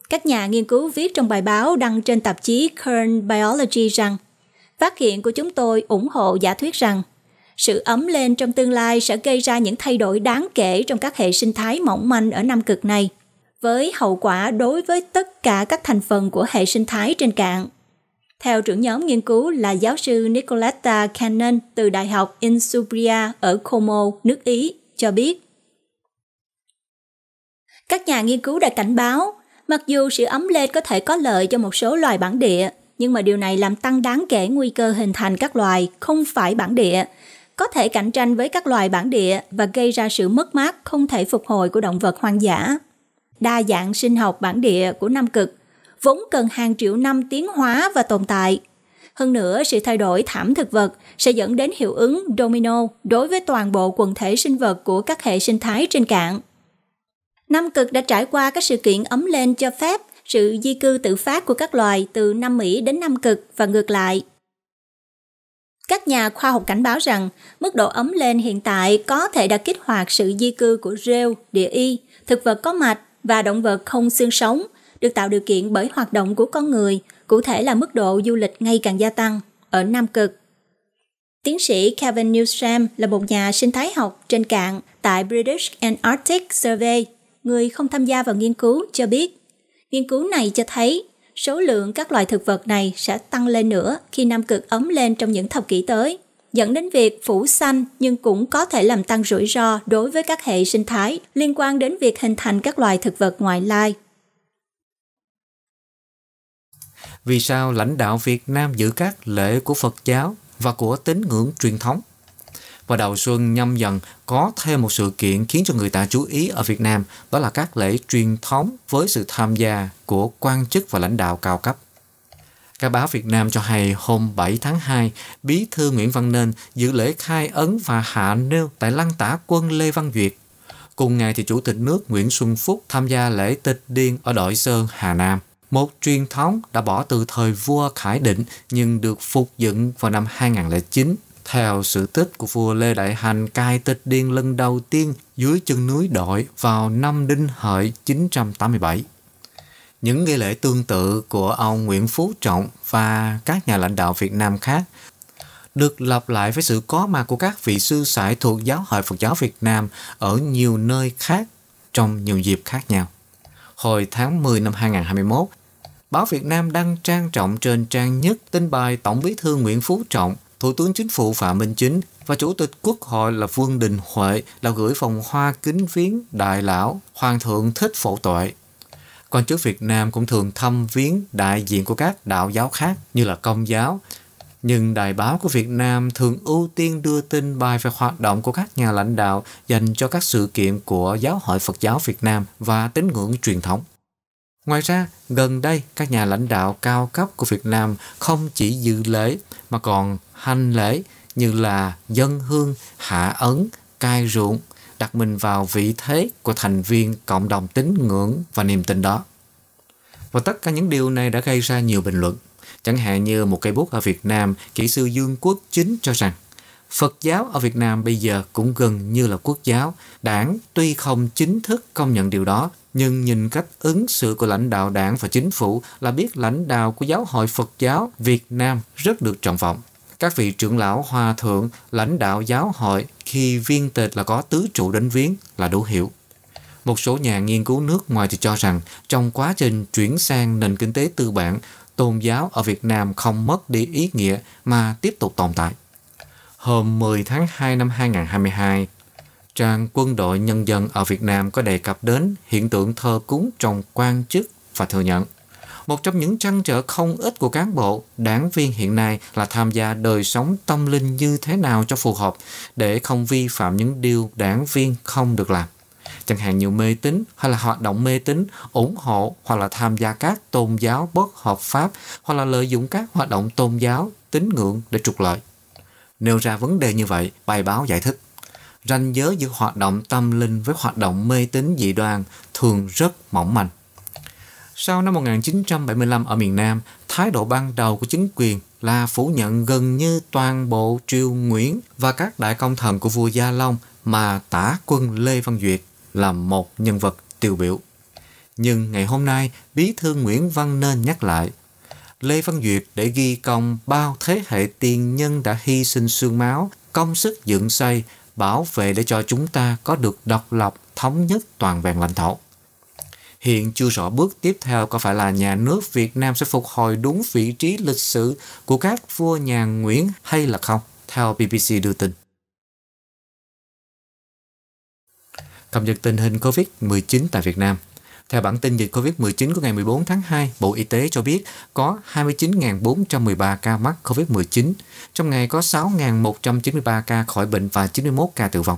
Các nhà nghiên cứu viết trong bài báo đăng trên tạp chí Current Biology rằng, phát hiện của chúng tôi ủng hộ giả thuyết rằng sự ấm lên trong tương lai sẽ gây ra những thay đổi đáng kể trong các hệ sinh thái mỏng manh ở Nam Cực này, với hậu quả đối với tất cả các thành phần của hệ sinh thái trên cạn. Theo trưởng nhóm nghiên cứu là giáo sư Nicoletta Cannon từ Đại học Insubria ở Como, nước Ý, cho biết. Các nhà nghiên cứu đã cảnh báo, mặc dù sự ấm lên có thể có lợi cho một số loài bản địa, nhưng mà điều này làm tăng đáng kể nguy cơ hình thành các loài không phải bản địa, có thể cạnh tranh với các loài bản địa và gây ra sự mất mát không thể phục hồi của động vật hoang dã. Đa dạng sinh học bản địa của Nam Cực vốn cần hàng triệu năm tiến hóa và tồn tại. Hơn nữa, sự thay đổi thảm thực vật sẽ dẫn đến hiệu ứng domino đối với toàn bộ quần thể sinh vật của các hệ sinh thái trên cạn. Nam Cực đã trải qua các sự kiện ấm lên cho phép sự di cư tự phát của các loài từ Nam Mỹ đến Nam Cực và ngược lại. Các nhà khoa học cảnh báo rằng mức độ ấm lên hiện tại có thể đã kích hoạt sự di cư của rêu, địa y, thực vật có mạch và động vật không xương sống, được tạo điều kiện bởi hoạt động của con người, cụ thể là mức độ du lịch ngày càng gia tăng ở Nam Cực. Tiến sĩ Kevin Newsham là một nhà sinh thái học trên cạn tại British Antarctic Survey, người không tham gia vào nghiên cứu, cho biết. Nghiên cứu này cho thấy số lượng các loài thực vật này sẽ tăng lên nữa khi Nam Cực ấm lên trong những thập kỷ tới, dẫn đến việc phủ xanh nhưng cũng có thể làm tăng rủi ro đối với các hệ sinh thái liên quan đến việc hình thành các loài thực vật ngoại lai. Vì sao lãnh đạo Việt Nam giữ các lễ của Phật giáo và của tín ngưỡng truyền thống? Vào đầu xuân Nhâm Dần có thêm một sự kiện khiến cho người ta chú ý ở Việt Nam, đó là các lễ truyền thống với sự tham gia của quan chức và lãnh đạo cao cấp. Các báo Việt Nam cho hay hôm bảy tháng hai, Bí thư Nguyễn Văn Nên dự lễ khai ấn và hạ nêu tại lăng tả quân Lê Văn Duyệt. Cùng ngày thì Chủ tịch nước Nguyễn Xuân Phúc tham gia lễ tịch điền ở Đội Sơn, Hà Nam. Một truyền thống đã bỏ từ thời vua Khải Định nhưng được phục dựng vào năm hai nghìn không trăm lẻ chín. Theo sự tích của vua Lê Đại Hành cai tịch điền lần đầu tiên dưới chân núi Đội vào năm Đinh Hợi chín trăm tám mươi bảy. Những nghi lễ tương tự của ông Nguyễn Phú Trọng và các nhà lãnh đạo Việt Nam khác được lặp lại với sự có mặt của các vị sư sãi thuộc Giáo hội Phật giáo Việt Nam ở nhiều nơi khác trong nhiều dịp khác nhau. Hồi tháng mười năm hai nghìn không trăm hai mươi mốt, báo Việt Nam đăng trang trọng trên trang nhất tin bài Tổng Bí thư Nguyễn Phú Trọng, Thủ tướng Chính phủ Phạm Minh Chính và Chủ tịch Quốc hội là Vương Đình Huệ là gửi vòng hoa kính viếng Đại Lão Hoàng thượng Thích Phổ Tuệ. Quan chức Việt Nam cũng thường thăm viếng đại diện của các đạo giáo khác như là Công giáo. Nhưng đài báo của Việt Nam thường ưu tiên đưa tin bài về hoạt động của các nhà lãnh đạo dành cho các sự kiện của Giáo hội Phật giáo Việt Nam và tín ngưỡng truyền thống. Ngoài ra, gần đây các nhà lãnh đạo cao cấp của Việt Nam không chỉ dự lễ mà còn hành lễ như là dâng hương, hạ ấn, cai ruộng, đặt mình vào vị thế của thành viên cộng đồng tín ngưỡng và niềm tin đó. Và tất cả những điều này đã gây ra nhiều bình luận. Chẳng hạn như một cây bút ở Việt Nam, kỹ sư Dương Quốc Chính cho rằng Phật giáo ở Việt Nam bây giờ cũng gần như là quốc giáo. Đảng tuy không chính thức công nhận điều đó, nhưng nhìn cách ứng xử của lãnh đạo đảng và chính phủ là biết lãnh đạo của Giáo hội Phật giáo Việt Nam rất được trọng vọng. Các vị trưởng lão hòa thượng, lãnh đạo giáo hội khi viên tịch là có tứ trụ đến viếng là đủ hiểu. Một số nhà nghiên cứu nước ngoài thì cho rằng trong quá trình chuyển sang nền kinh tế tư bản, tôn giáo ở Việt Nam không mất đi ý nghĩa mà tiếp tục tồn tại. Hôm mười tháng hai năm hai nghìn không trăm hai mươi hai, trang Quân đội Nhân dân ở Việt Nam có đề cập đến hiện tượng thờ cúng trong quan chức và thừa nhận một trong những trăn trở không ít của cán bộ, đảng viên hiện nay là tham gia đời sống tâm linh như thế nào cho phù hợp để không vi phạm những điều đảng viên không được làm. Chẳng hạn nhiều mê tín hay là hoạt động mê tín, ủng hộ hoặc là tham gia các tôn giáo bất hợp pháp hoặc là lợi dụng các hoạt động tôn giáo, tín ngưỡng để trục lợi. Nêu ra vấn đề như vậy, bài báo giải thích. Ranh giới giữa hoạt động tâm linh với hoạt động mê tín dị đoan thường rất mỏng manh. Sau năm một nghìn chín trăm bảy mươi lăm ở miền Nam, thái độ ban đầu của chính quyền là phủ nhận gần như toàn bộ triều Nguyễn và các đại công thần của vua Gia Long mà tả quân Lê Văn Duyệt là một nhân vật tiêu biểu. Nhưng ngày hôm nay, Bí thư Nguyễn Văn Nên nhắc lại, Lê Văn Duyệt để ghi công bao thế hệ tiền nhân đã hy sinh xương máu, công sức dựng xây, bảo vệ để cho chúng ta có được độc lập, thống nhất toàn vẹn lãnh thổ. Hiện chưa rõ bước tiếp theo có phải là nhà nước Việt Nam sẽ phục hồi đúng vị trí lịch sử của các vua nhà Nguyễn hay là không, theo bê bê xê đưa tin. Cập nhật tình hình Covid mười chín tại Việt Nam. Theo bản tin dịch Covid mười chín của ngày mười bốn tháng hai, Bộ Y tế cho biết có hai mươi chín nghìn bốn trăm mười ba ca mắc Covid mười chín, trong ngày có sáu nghìn một trăm chín mươi ba ca khỏi bệnh và chín mươi mốt ca tử vong.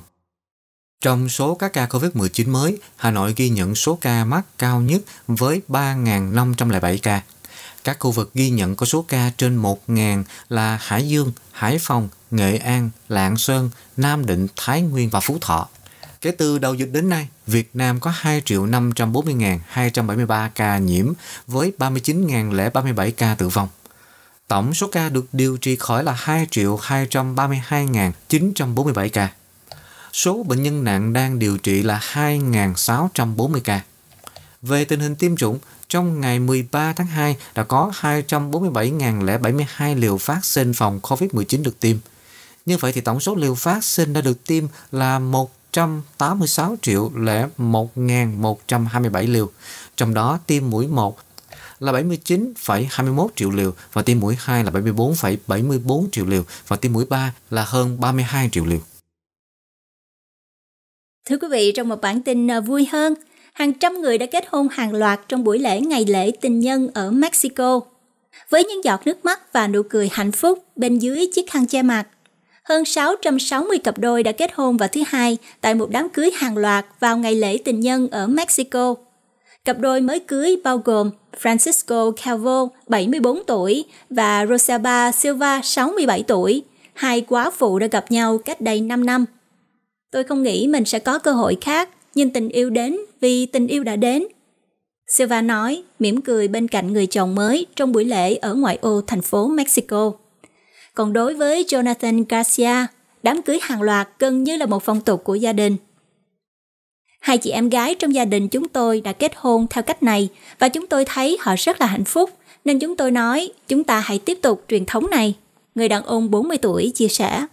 Trong số các ca Covid mười chín mới, Hà Nội ghi nhận số ca mắc cao nhất với ba nghìn năm trăm lẻ bảy ca. Các khu vực ghi nhận có số ca trên một nghìn là Hải Dương, Hải Phòng, Nghệ An, Lạng Sơn, Nam Định, Thái Nguyên và Phú Thọ. Kể từ đầu dịch đến nay, Việt Nam có hai triệu năm trăm bốn mươi nghìn hai trăm bảy mươi ba ca nhiễm với ba mươi chín nghìn không trăm ba mươi bảy ca tử vong. Tổng số ca được điều trị khỏi là hai triệu hai trăm ba mươi hai nghìn chín trăm bốn mươi bảy ca. Số bệnh nhân nặng đang điều trị là hai nghìn sáu trăm bốn mươi ca. Về tình hình tiêm chủng, trong ngày mười ba tháng hai đã có hai trăm bốn mươi bảy nghìn không trăm bảy mươi hai liều vaccine phòng Covid mười chín được tiêm. Như vậy thì tổng số liều vaccine đã được tiêm là một trăm tám mươi sáu triệu lẻ một nghìn một trăm hai mươi bảy liều, trong đó tiêm mũi một là bảy mươi chín phẩy hai mươi mốt triệu liều và tiêm mũi hai là bảy mươi tư phẩy bảy mươi tư triệu liều và tiêm mũi ba là hơn ba mươi hai triệu liều. Thưa quý vị, trong một bản tin vui hơn, hàng trăm người đã kết hôn hàng loạt trong buổi lễ ngày lễ tình nhân ở Mexico. Với những giọt nước mắt và nụ cười hạnh phúc bên dưới chiếc khăn che mặt, hơn sáu trăm sáu mươi cặp đôi đã kết hôn vào thứ Hai tại một đám cưới hàng loạt vào ngày lễ tình nhân ở Mexico. Cặp đôi mới cưới bao gồm Francisco Calvo, bảy mươi tư tuổi, và Rosalba Silva, sáu mươi bảy tuổi. Hai quá phụ đã gặp nhau cách đây năm năm. Tôi không nghĩ mình sẽ có cơ hội khác, nhưng tình yêu đến vì tình yêu đã đến. Silva nói, mỉm cười bên cạnh người chồng mới trong buổi lễ ở ngoại ô thành phố Mexico. Còn đối với Jonathan Garcia, đám cưới hàng loạt gần như là một phong tục của gia đình. Hai chị em gái trong gia đình chúng tôi đã kết hôn theo cách này và chúng tôi thấy họ rất là hạnh phúc, nên chúng tôi nói chúng ta hãy tiếp tục truyền thống này, người đàn ông bốn mươi tuổi chia sẻ.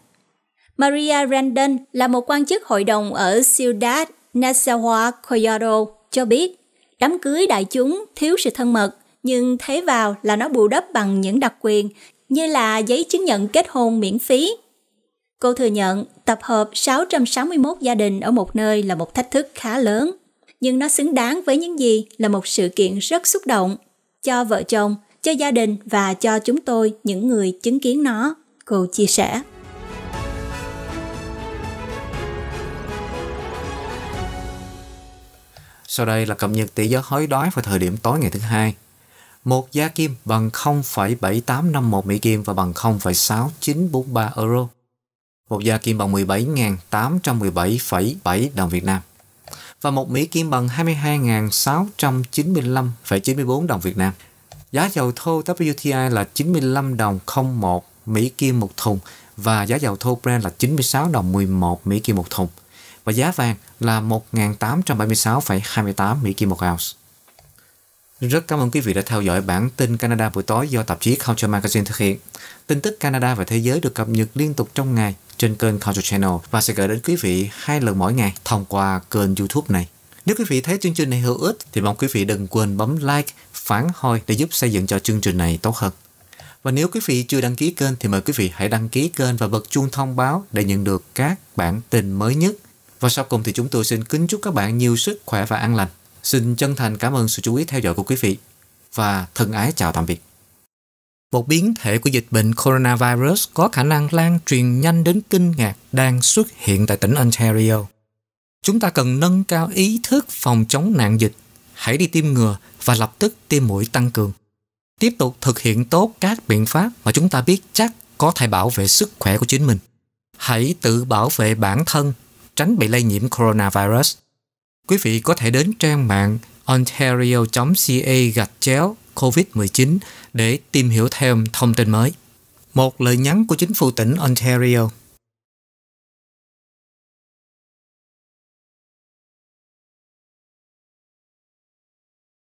Maria Randon là một quan chức hội đồng ở Ciudad Názahua, Colorado, cho biết đám cưới đại chúng thiếu sự thân mật, nhưng thế vào là nó bù đắp bằng những đặc quyền như là giấy chứng nhận kết hôn miễn phí. Cô thừa nhận tập hợp sáu trăm sáu mươi mốt gia đình ở một nơi là một thách thức khá lớn, nhưng nó xứng đáng với những gì là một sự kiện rất xúc động cho vợ chồng, cho gia đình và cho chúng tôi, những người chứng kiến nó, cô chia sẻ. Sau đây là cập nhật tỷ giá hối đoái vào thời điểm tối ngày thứ Hai. Một giá kim bằng không phẩy bảy tám năm mốt Mỹ Kim và bằng không phẩy sáu chín bốn ba euro. Một giá kim bằng mười bảy nghìn tám trăm mười bảy phẩy bảy đồng Việt Nam. Và một Mỹ Kim bằng hai mươi hai nghìn sáu trăm chín mươi lăm phẩy chín tư đồng Việt Nam. Giá dầu thô W T I là chín mươi lăm đồng không một Mỹ Kim một thùng và giá dầu thô Brent là chín mươi sáu đồng mười một Mỹ Kim một thùng. Và giá vàng là một nghìn tám trăm bảy mươi sáu phẩy hai tám Mỹ Kim một ounce. Rất cảm ơn quý vị đã theo dõi bản tin Canada buổi tối do tạp chí Culture Magazine thực hiện. Tin tức Canada và thế giới được cập nhật liên tục trong ngày trên kênh Culture Channel và sẽ gửi đến quý vị hai lần mỗi ngày thông qua kênh YouTube này. Nếu quý vị thấy chương trình này hữu ích thì mong quý vị đừng quên bấm like, phản hồi để giúp xây dựng cho chương trình này tốt hơn. Và nếu quý vị chưa đăng ký kênh thì mời quý vị hãy đăng ký kênh và bật chuông thông báo để nhận được các bản tin mới nhất. Và sau cùng thì chúng tôi xin kính chúc các bạn nhiều sức khỏe và an lành. Xin chân thành cảm ơn sự chú ý theo dõi của quý vị và thân ái chào tạm biệt. Một biến thể của dịch bệnh coronavirus có khả năng lan truyền nhanh đến kinh ngạc đang xuất hiện tại tỉnh Ontario. Chúng ta cần nâng cao ý thức phòng chống nạn dịch, hãy đi tiêm ngừa và lập tức tiêm mũi tăng cường. Tiếp tục thực hiện tốt các biện pháp mà chúng ta biết chắc có thể bảo vệ sức khỏe của chính mình. Hãy tự bảo vệ bản thân, tránh bị lây nhiễm coronavirus. Quý vị có thể đến trang mạng ontario chấm ca gạch chéo covid mười chín để tìm hiểu thêm thông tin mới. Một lời nhắn của chính phủ tỉnh Ontario.